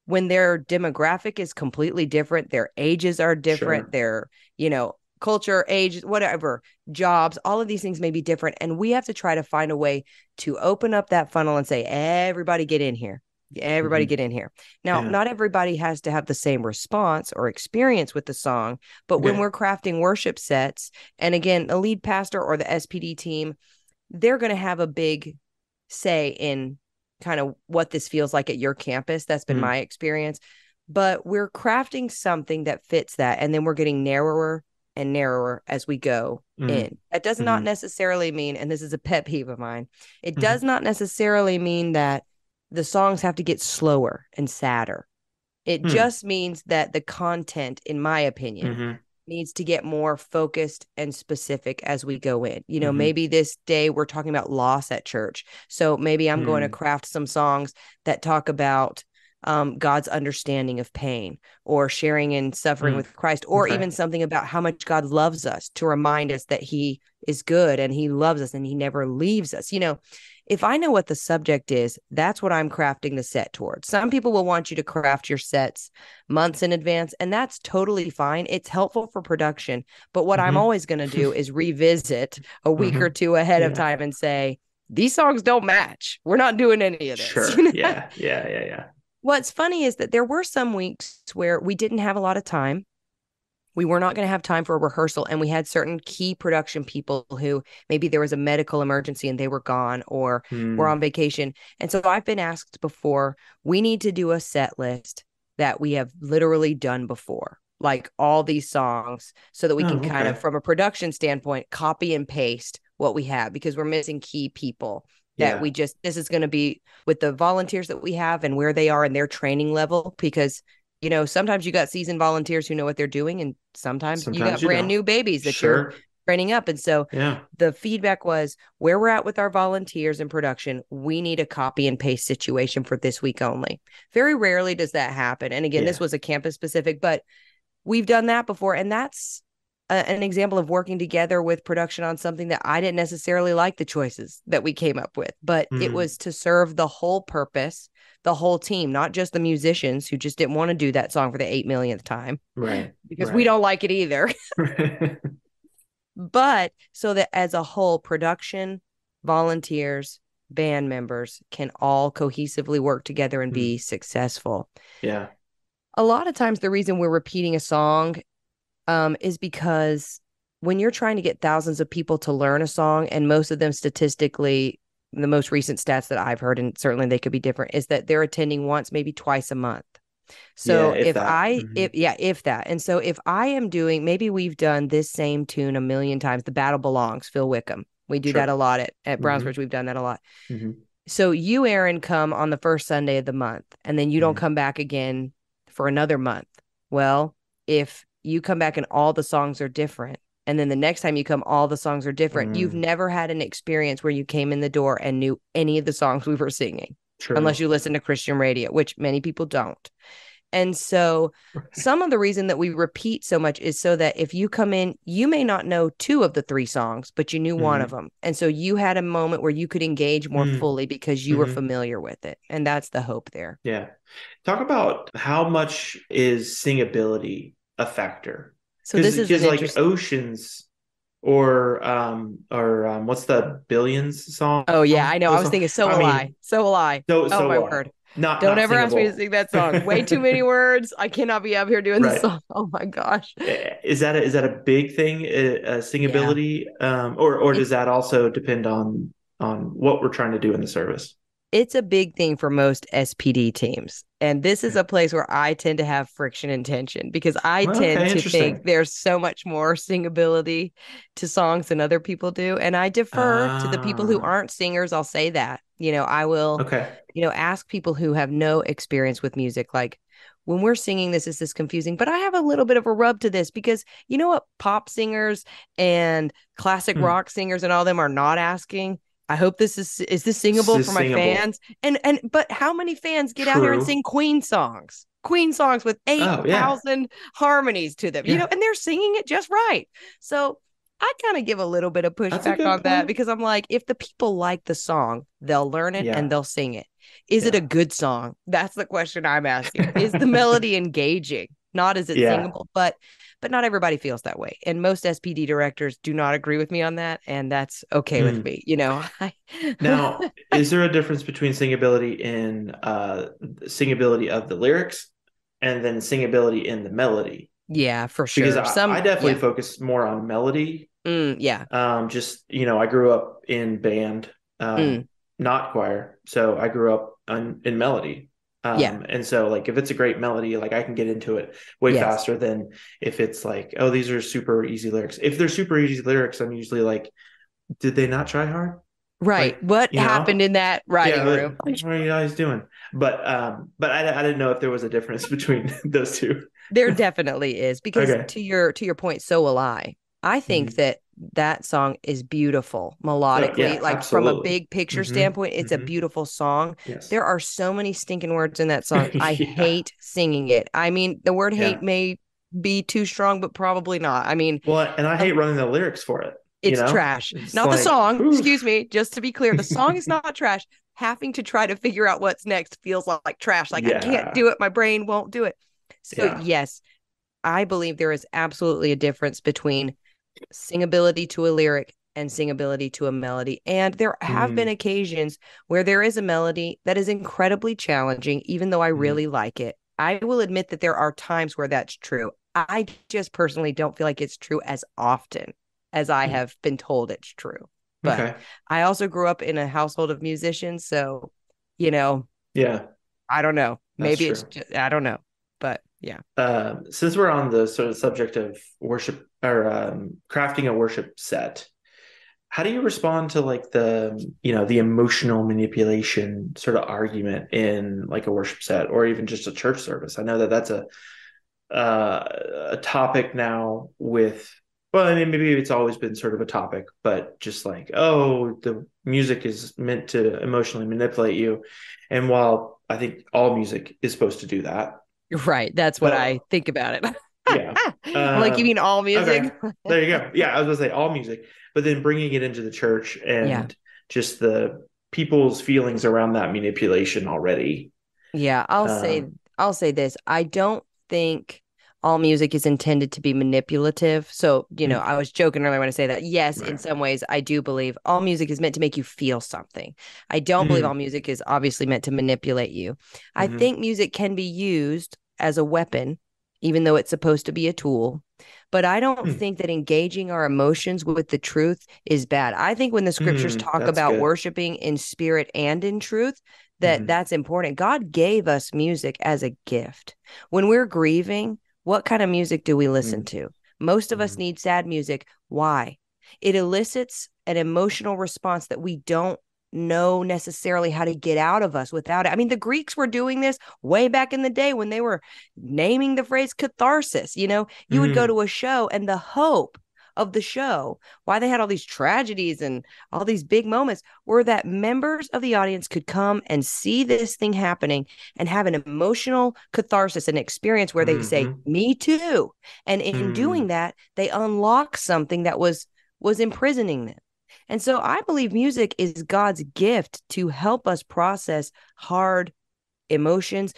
when their demographic is completely different, their ages are different, their, you know, culture, age, whatever, jobs, all of these things may be different. And we have to try to find a way to open up that funnel and say, everybody get in here. Everybody get in here. Now, not everybody has to have the same response or experience with the song, but when we're crafting worship sets, and again, a lead pastor or the SPD team, they're going to have a big say in kind of what this feels like at your campus. That's been my experience, but we're crafting something that fits that. And then we're getting narrower and narrower as we go in. That does not necessarily mean, and this is a pet peeve of mine, it does not necessarily mean that the songs have to get slower and sadder. It just means that the content, in my opinion, needs to get more focused and specific as we go in. You know, maybe this day we're talking about loss at church. So maybe I'm going to craft some songs that talk about God's understanding of pain, or sharing in suffering with Christ, or even something about how much God loves us, to remind us that he is good and he loves us and he never leaves us. You know, if I know what the subject is, that's what I'm crafting the set towards. Some people will want you to craft your sets months in advance, and that's totally fine. It's helpful for production. But what I'm always going to do is revisit a week or two ahead of time and say, these songs don't match. We're not doing any of this. You know? Yeah. What's funny is that there were some weeks where we didn't have a lot of time. We were not going to have time for a rehearsal, and we had certain key production people who maybe there was a medical emergency and they were gone, or were on vacation. And so I've been asked before, we need to do a set list that we have literally done before, like all these songs, so that we can kind of, from a production standpoint, copy and paste what we have, because we're missing key people that we just, this is going to be with the volunteers that we have and where they are and their training level, because you know, sometimes you got seasoned volunteers who know what they're doing, and sometimes you got brand new babies that you're training up. And so the feedback was, where we're at with our volunteers in production, we need a copy and paste situation for this week only. Very rarely does that happen. And again, this was a campus specific, but we've done that before. And that's an example of working together with production on something that I didn't necessarily like the choices that we came up with, but it was to serve the whole purpose, the whole team, not just the musicians who just didn't want to do that song for the 8 millionth time, because we don't like it either. But so that as a whole, production, volunteers, band members can all cohesively work together and be successful. Yeah. A lot of times the reason we're repeating a song is because when you're trying to get thousands of people to learn a song, and most of them statistically, the most recent stats that I've heard, and certainly they could be different, is that they're attending once, maybe twice a month. So if that. And so if I am doing, maybe we've done this same tune a million times, The Battle Belongs, Phil Wickham. We do that a lot at Browns Bridge. We've done that a lot. So you, Aaron, come on the first Sunday of the month, and then you don't come back again for another month. Well, if you come back and all the songs are different, and then the next time you come, all the songs are different. You've never had an experience where you came in the door and knew any of the songs we were singing, unless you listen to Christian radio, which many people don't. And so some of the reason that we repeat so much is so that if you come in, you may not know two of the three songs, but you knew one of them. And so you had a moment where you could engage more fully because you were familiar with it. And that's the hope there. Yeah. Talk about how much is singability a factor. So this is like Oceans, or what's the Billions song? Oh yeah, I know. I was thinking So Will I. So Will I. So my word. Don't ever ask me to sing that song. Way too many words. I cannot be up here doing this song. Oh my gosh. Is that a big thing, singability? Yeah. Or does that also depend on what we're trying to do in the service? It's a big thing for most SPD teams. And this is a place where I tend to have friction and tension, because I tend to think there's so much more singability to songs than other people do. And I defer to the people who aren't singers. I'll say that, I will, ask people who have no experience with music, like, when we're singing, this is confusing, but I have a little bit of a rub to this, because you know what? Pop singers and classic rock singers and all them are not asking. I hope is this singable for my fans? And but how many fans get out here and sing Queen songs with 8,000 harmonies to them, and they're singing it just right. So I kind of give a little bit of pushback on that, because I'm like, if the people like the song, they'll learn it and they'll sing it. Is it a good song? That's the question I'm asking. Is the melody engaging? Not is it singable, but not everybody feels that way. And most SPD directors do not agree with me on that. And that's okay with me, Now, is there a difference between singability in singability of the lyrics and then singability in the melody? Yeah, for sure. Because I definitely focus more on melody. I grew up in band, not choir. So I grew up in melody. And so like, if it's a great melody, like I can get into it way faster than if it's like, oh, these are super easy lyrics. If they're super easy lyrics, I'm usually like, did they not try hard? Right. Like, what happened in that writing room? What are you guys doing? But I didn't know if there was a difference between those two. There definitely is, because to your point, So Will I. I think that song is beautiful melodically, from a big picture standpoint, it's a beautiful song. Yes. There are so many stinking words in that song. I hate singing it. I mean, the word hate may be too strong, but probably not. I mean, and I hate running the lyrics for it. It's trash. It's not the song. Oof. Excuse me. Just to be clear, the song is not trash. Having to try to figure out what's next feels like trash. Like I can't do it. My brain won't do it. So yes, I believe there is absolutely a difference between singability to a lyric and singability to a melody. And there have been occasions where there is a melody that is incredibly challenging, even though I really like it. I will admit that there are times where that's true. I just personally don't feel like it's true as often as I have been told it's true. But I also grew up in a household of musicians. So, I don't know. Maybe it's just, I don't know. But yeah. Since we're on the sort of subject of worship or crafting a worship set, how do you respond to like the emotional manipulation sort of argument in like a worship set or even just a church service? I know that that's a topic now with, well, I mean, maybe it's always been sort of a topic, but just like, oh, the music is meant to emotionally manipulate you. And while I think all music is supposed to do that. Right. That's what I think about it. Like, you mean all music? Okay. There you go. Yeah, I was going to say all music, but then bringing it into the church and just the people's feelings around that manipulation already. Yeah, I'll say this. I don't think all music is intended to be manipulative. So, I was joking earlier when I say that. Yes, in some ways, I do believe all music is meant to make you feel something. I don't believe all music is obviously meant to manipulate you. I think music can be used as a weapon, even though it's supposed to be a tool. But I don't think that engaging our emotions with the truth is bad. I think when the scriptures talk about worshiping in spirit and in truth, that's important. God gave us music as a gift. When we're grieving, what kind of music do we listen to? Most of us need sad music. Why? It elicits an emotional response that we don't know necessarily how to get out of us without it. I mean, the Greeks were doing this way back in the day when they were naming the phrase catharsis. You would go to a show and the hope of the show, why they had all these tragedies and all these big moments, were that members of the audience could come and see this thing happening and have an emotional catharsis, an experience where they say, me too. And in doing that, they unlock something that was imprisoning them. And so I believe music is God's gift to help us process hard emotions,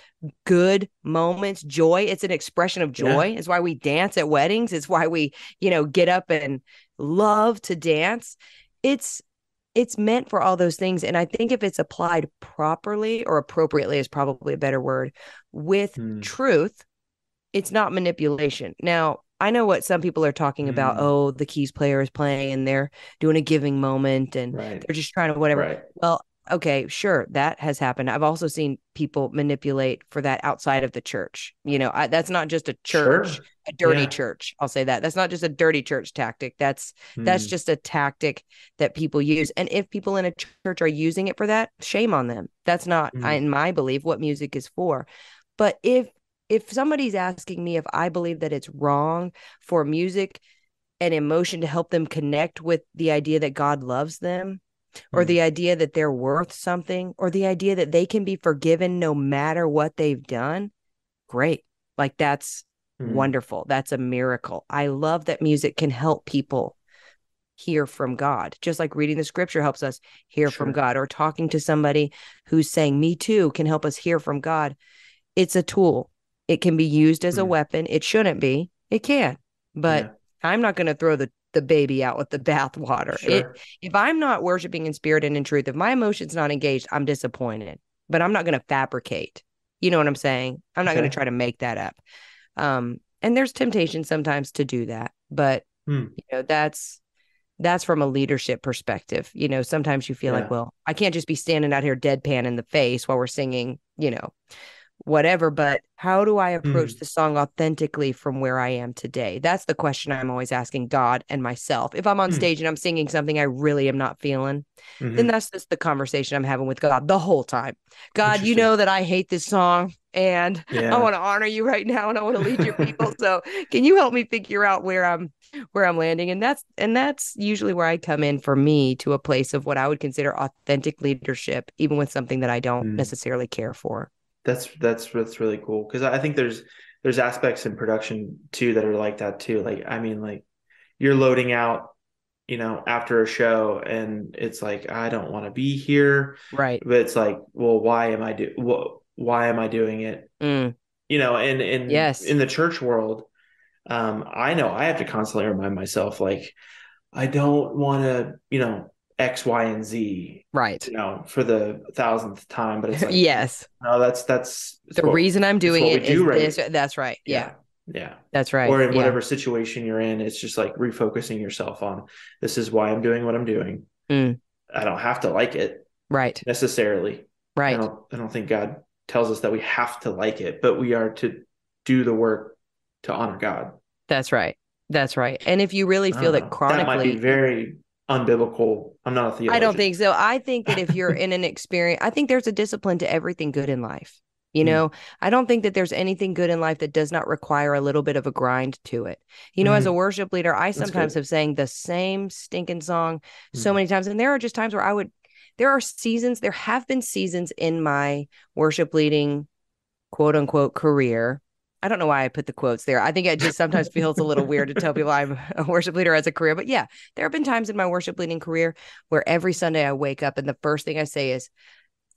good moments, joy. It's an expression of joy. Yeah. It's why we dance at weddings. It's why we, get up and love to dance. It's it's meant for all those things. And I think if it's applied properly, or appropriately is probably a better word, with truth, it's not manipulation. Now, I know what some people are talking about. Oh, the keys player is playing and they're doing a giving moment and they're just trying to whatever. Well, okay, sure. That has happened. I've also seen people manipulate for that outside of the church. You know, that's not just a church, a dirty church. I'll say that. That's not just a dirty church tactic. That's just a tactic that people use. And if people in a church are using it for that, shame on them. That's not, in my belief, what music is for. But if somebody's asking me if I believe that it's wrong for music and emotion to help them connect with the idea that God loves them, or the idea that they're worth something, or the idea that they can be forgiven no matter what they've done, great. Like, that's wonderful. That's a miracle. I love that music can help people hear from God, just like reading the scripture helps us hear from God, or talking to somebody who's saying, me too, can help us hear from God. It's a tool. It can be used as a weapon. It shouldn't be. It can. But I'm not going to throw the baby out with the bathwater. If I'm not worshiping in spirit and in truth, if my emotion's not engaged, I'm disappointed, but I'm not going to fabricate. You know what I'm saying? I'm not going to try to make that up. And there's temptation sometimes to do that, but you know, that's from a leadership perspective. You know, sometimes you feel like, well, I can't just be standing out here deadpan in the face while we're singing, you know, whatever, but how do I approach the song authentically from where I am today? That's the question I'm always asking God and myself. If I'm on stage and I'm singing something I really am not feeling, then that's just the conversation I'm having with God the whole time. God, you know that I hate this song and I want to honor you right now and I want to lead your people. So can you help me figure out where I'm landing? And that's usually where I come in for me, to a place of what I would consider authentic leadership, even with something that I don't necessarily care for. That's really cool, because I think there's aspects in production too that are like that too. Like, I mean, like, you're loading out, you know, after a show, and it's like, I don't want to be here, right? But it's like, well, why am I doing it? You know, and yes, in the church world, I know I have to constantly remind myself, like, I don't want to, you know, X, Y, and Z, right? You know, for the 1,000th time, but it's like, yes, no, that's the reason I'm doing it. That's right. Yeah, that's right. Or in whatever situation you're in, it's just like refocusing yourself on, this is why I'm doing what I'm doing. I don't have to like it, right? Necessarily, right? I don't think God tells us that we have to like it, but we are to do the work to honor God. That's right. That's right. And if you really feel that chronically, that might be very unbiblical. I'm not a theologian. I don't think so. I think that if you're in an experience, I think there's a discipline to everything good in life. You know, I don't think that there's anything good in life that does not require a little bit of a grind to it. You know, as a worship leader, I sometimes have sang the same stinking song so many times. And there are just times where there have been seasons in my worship leading, quote unquote, career. I don't know why I put the quotes there. I think it just sometimes feels a little weird to tell people I'm a worship leader as a career. But yeah, there have been times in my worship leading career where every Sunday I wake up and the first thing I say is,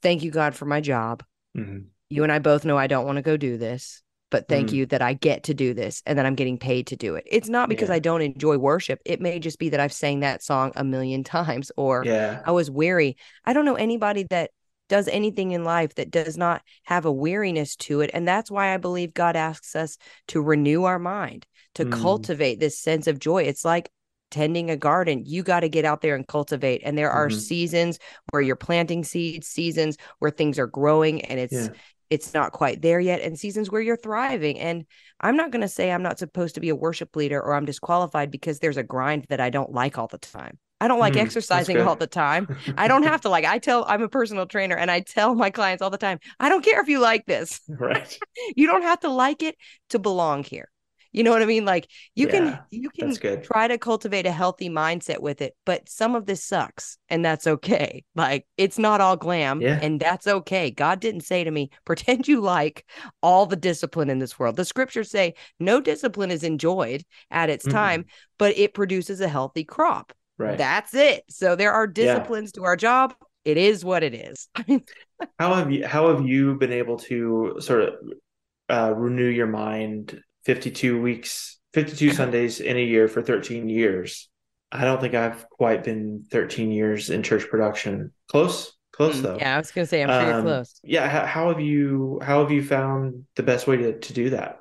thank you, God, for my job. You and I both know I don't want to go do this, but thank you that I get to do this and that I'm getting paid to do it. It's not because I don't enjoy worship. It may just be that I've sang that song a million times, or I was weary. I don't know anybody that does anything in life that does not have a weariness to it. And that's why I believe God asks us to renew our mind, to cultivate this sense of joy. It's like tending a garden. You got to get out there and cultivate. And there are seasons where you're planting seeds, seasons where things are growing and it's not quite there yet, and seasons where you're thriving. And I'm not going to say I'm not supposed to be a worship leader or I'm disqualified because there's a grind that I don't like all the time. I don't like exercising all the time. I don't have to like, I'm a personal trainer and I tell my clients all the time, I don't care if you like this, right? You don't have to like it to belong here. You know what I mean? Like you can try to cultivate a healthy mindset with it, but some of this sucks and that's okay. Like, it's not all glam and that's okay. God didn't say to me, pretend you like all the discipline in this world. The scriptures say no discipline is enjoyed at its time, but it produces a healthy crop. Right. That's it. So there are disciplines to our job. It is what it is. How have you been able to sort of renew your mind 52 Sundays in a year for 13 years? I don't think I've quite been 13 years in church production. Close though. Yeah, I was going to say I'm pretty close. Yeah. How have you found the best way to do that?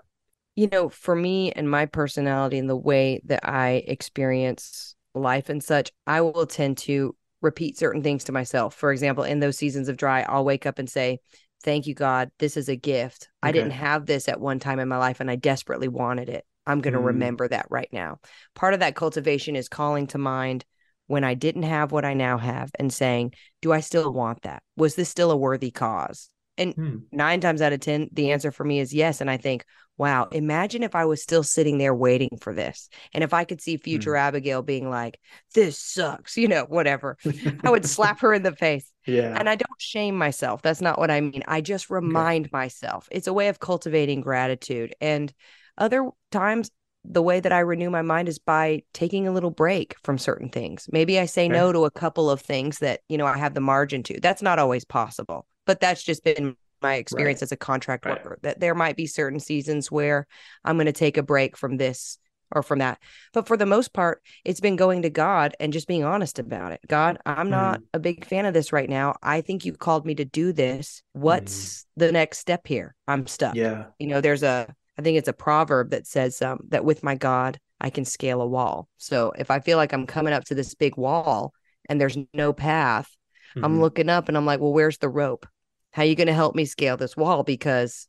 You know, for me and my personality and the way that I experience life and such, I will tend to repeat certain things to myself. For example, in those seasons of dry, I'll wake up and say, thank you, God, this is a gift. Okay. I didn't have this at one time in my life and I desperately wanted it. I'm going to remember that right now. Part of that cultivation is calling to mind when I didn't have what I now have and saying, do I still want that? Was this still a worthy cause? And 9 times out of 10, the answer for me is yes. And I think, wow, imagine if I was still sitting there waiting for this. And if I could see future Abigail being like, this sucks, you know, whatever, I would slap her in the face. Yeah. And I don't shame myself. That's not what I mean. I just remind myself. It's a way of cultivating gratitude. And other times, the way that I renew my mind is by taking a little break from certain things. Maybe I say no to a couple of things that, you know, I have the margin to. That's not always possible, but that's just been my experience as a contract worker, that there might be certain seasons where I'm going to take a break from this or from that. But for the most part, it's been going to God and just being honest about it. God, I'm not a big fan of this right now. I think you called me to do this. What's the next step here? I'm stuck. Yeah. You know, there's I think it's a proverb that says that with my God, I can scale a wall. So if I feel like I'm coming up to this big wall and there's no path, I'm looking up and I'm like, well, where's the rope? How are you going to help me scale this wall? Because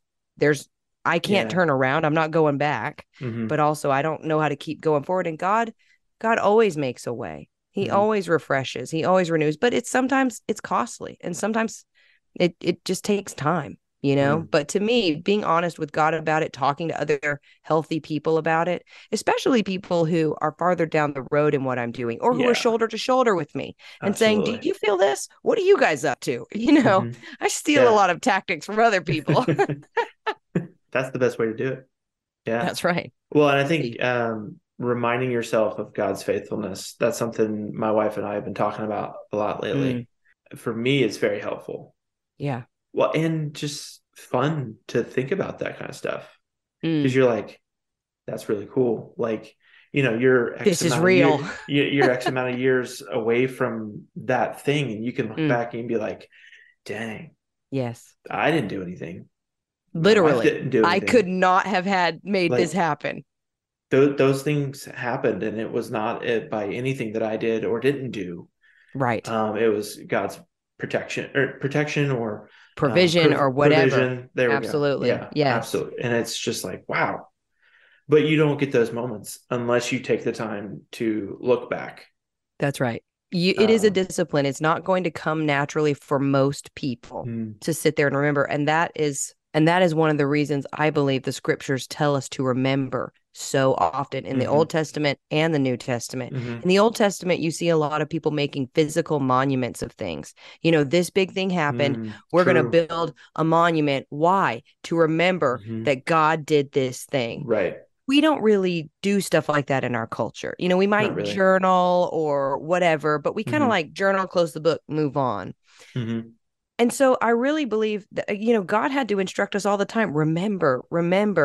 I can't turn around. I'm not going back, but also I don't know how to keep going forward. And God always makes a way. He always refreshes. He always renews, but sometimes it's costly. And sometimes it just takes time. You know, but to me, being honest with God about it, talking to other healthy people about it, especially people who are farther down the road in what I'm doing or who are shoulder to shoulder with me and saying, do you feel this? What are you guys up to? You know, I steal a lot of tactics from other people. That's the best way to do it. Yeah, that's right. Well, and I think reminding yourself of God's faithfulness, that's something my wife and I have been talking about a lot lately. For me, it's very helpful. Yeah. Well, and just fun to think about that kind of stuff because you're like, that's really cool. Like, you know, you're X amount of years away from that thing, and you can look back and be like, dang, yes, I didn't do anything. Literally, I could not have made this happen. Those things happened, and it was not by anything that I did or didn't do. Right. It was God's protection or provision or whatever. Provision. There we absolutely. Go. Yeah, yes. Absolutely. And it's just like, wow. But you don't get those moments unless you take the time to look back. That's right. It is a discipline. It's not going to come naturally for most people to sit there and remember. And that is one of the reasons I believe the scriptures tell us to remember so often in the Old Testament and the New Testament. In the Old Testament, you see a lot of people making physical monuments of things. You know, this big thing happened. We're going to build a monument. Why? To remember that God did this thing. Right. We don't really do stuff like that in our culture. You know, we might journal or whatever, but we kind of like journal, close the book, move on. And so I really believe that, you know, God had to instruct us all the time, remember.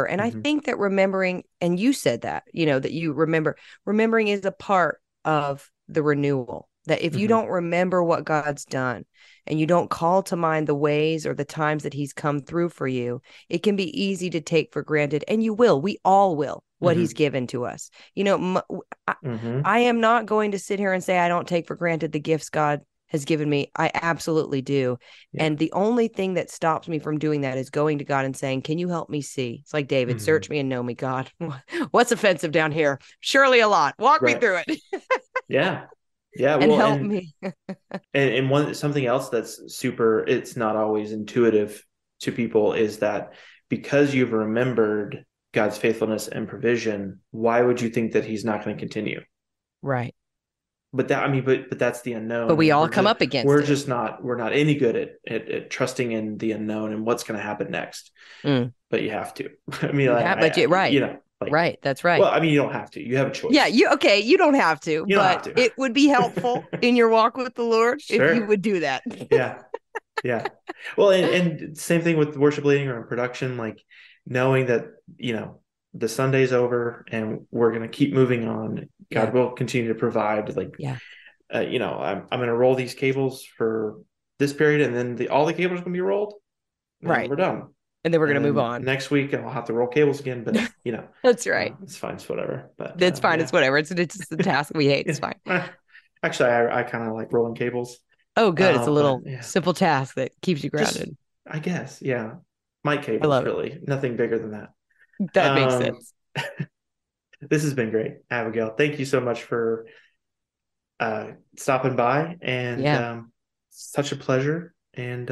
And I think that remembering, and you said that, you know, that you remembering is a part of the renewal, that if you don't remember what God's done and you don't call to mind the ways or the times that he's come through for you, it can be easy to take for granted. And we all will what he's given to us. You know, I am not going to sit here and say, I don't take for granted the gifts God has given me. I absolutely do. Yeah. And the only thing that stops me from doing that is going to God and saying, can you help me see? It's like David, search me and know me, God. What's offensive down here? Surely a lot. Walk me through it. Yeah. And help me. and something else that's it's not always intuitive to people is that because you've remembered God's faithfulness and provision, why would you think that he's not going to continue? Right. But that's the unknown. But we all come up against it. We're not any good at trusting in the unknown and what's going to happen next. But you have to. I mean, right. You know, right. That's right. Well, I mean, you don't have to. You have a choice. Yeah. You don't have to. But it would be helpful in your walk with the Lord if you would do that. Yeah. Well, and same thing with worship leading or in production, like knowing that, you know, the Sunday's over and we're going to keep moving on. God will continue to provide, I'm going to roll these cables for this period, and then all the cables are going to be rolled. Right. We're done. And then we're going to move on. Next week, I'll have to roll cables again, but that's right. It's fine. It's whatever, but it's fine. Yeah. It's whatever. It's just the task we hate. It's fine. Actually, I kind of like rolling cables. Oh, good. It's a little simple task that keeps you grounded. I guess. Yeah. Mic cables, really. Nothing bigger than that. That makes sense. This has been great, Abigail. Thank you so much for stopping by, and such a pleasure, and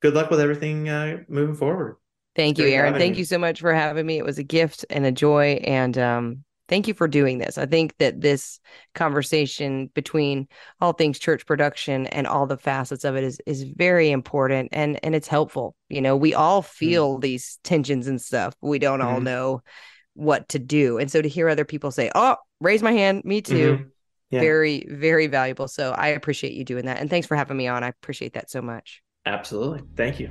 good luck with everything moving forward. Thank you, Aaron. Thank you so much for having me. It was a gift and a joy, and thank you for doing this. I think that this conversation between all things church production and all the facets of it is very important, and it's helpful. We all feel these tensions and stuff. We don't all know what to do, and so to hear other people say, "Oh, raise my hand, me too." Mm-hmm. Yeah. Very, very valuable. So I appreciate you doing that. And thanks for having me on. I appreciate that so much. Absolutely. Thank you.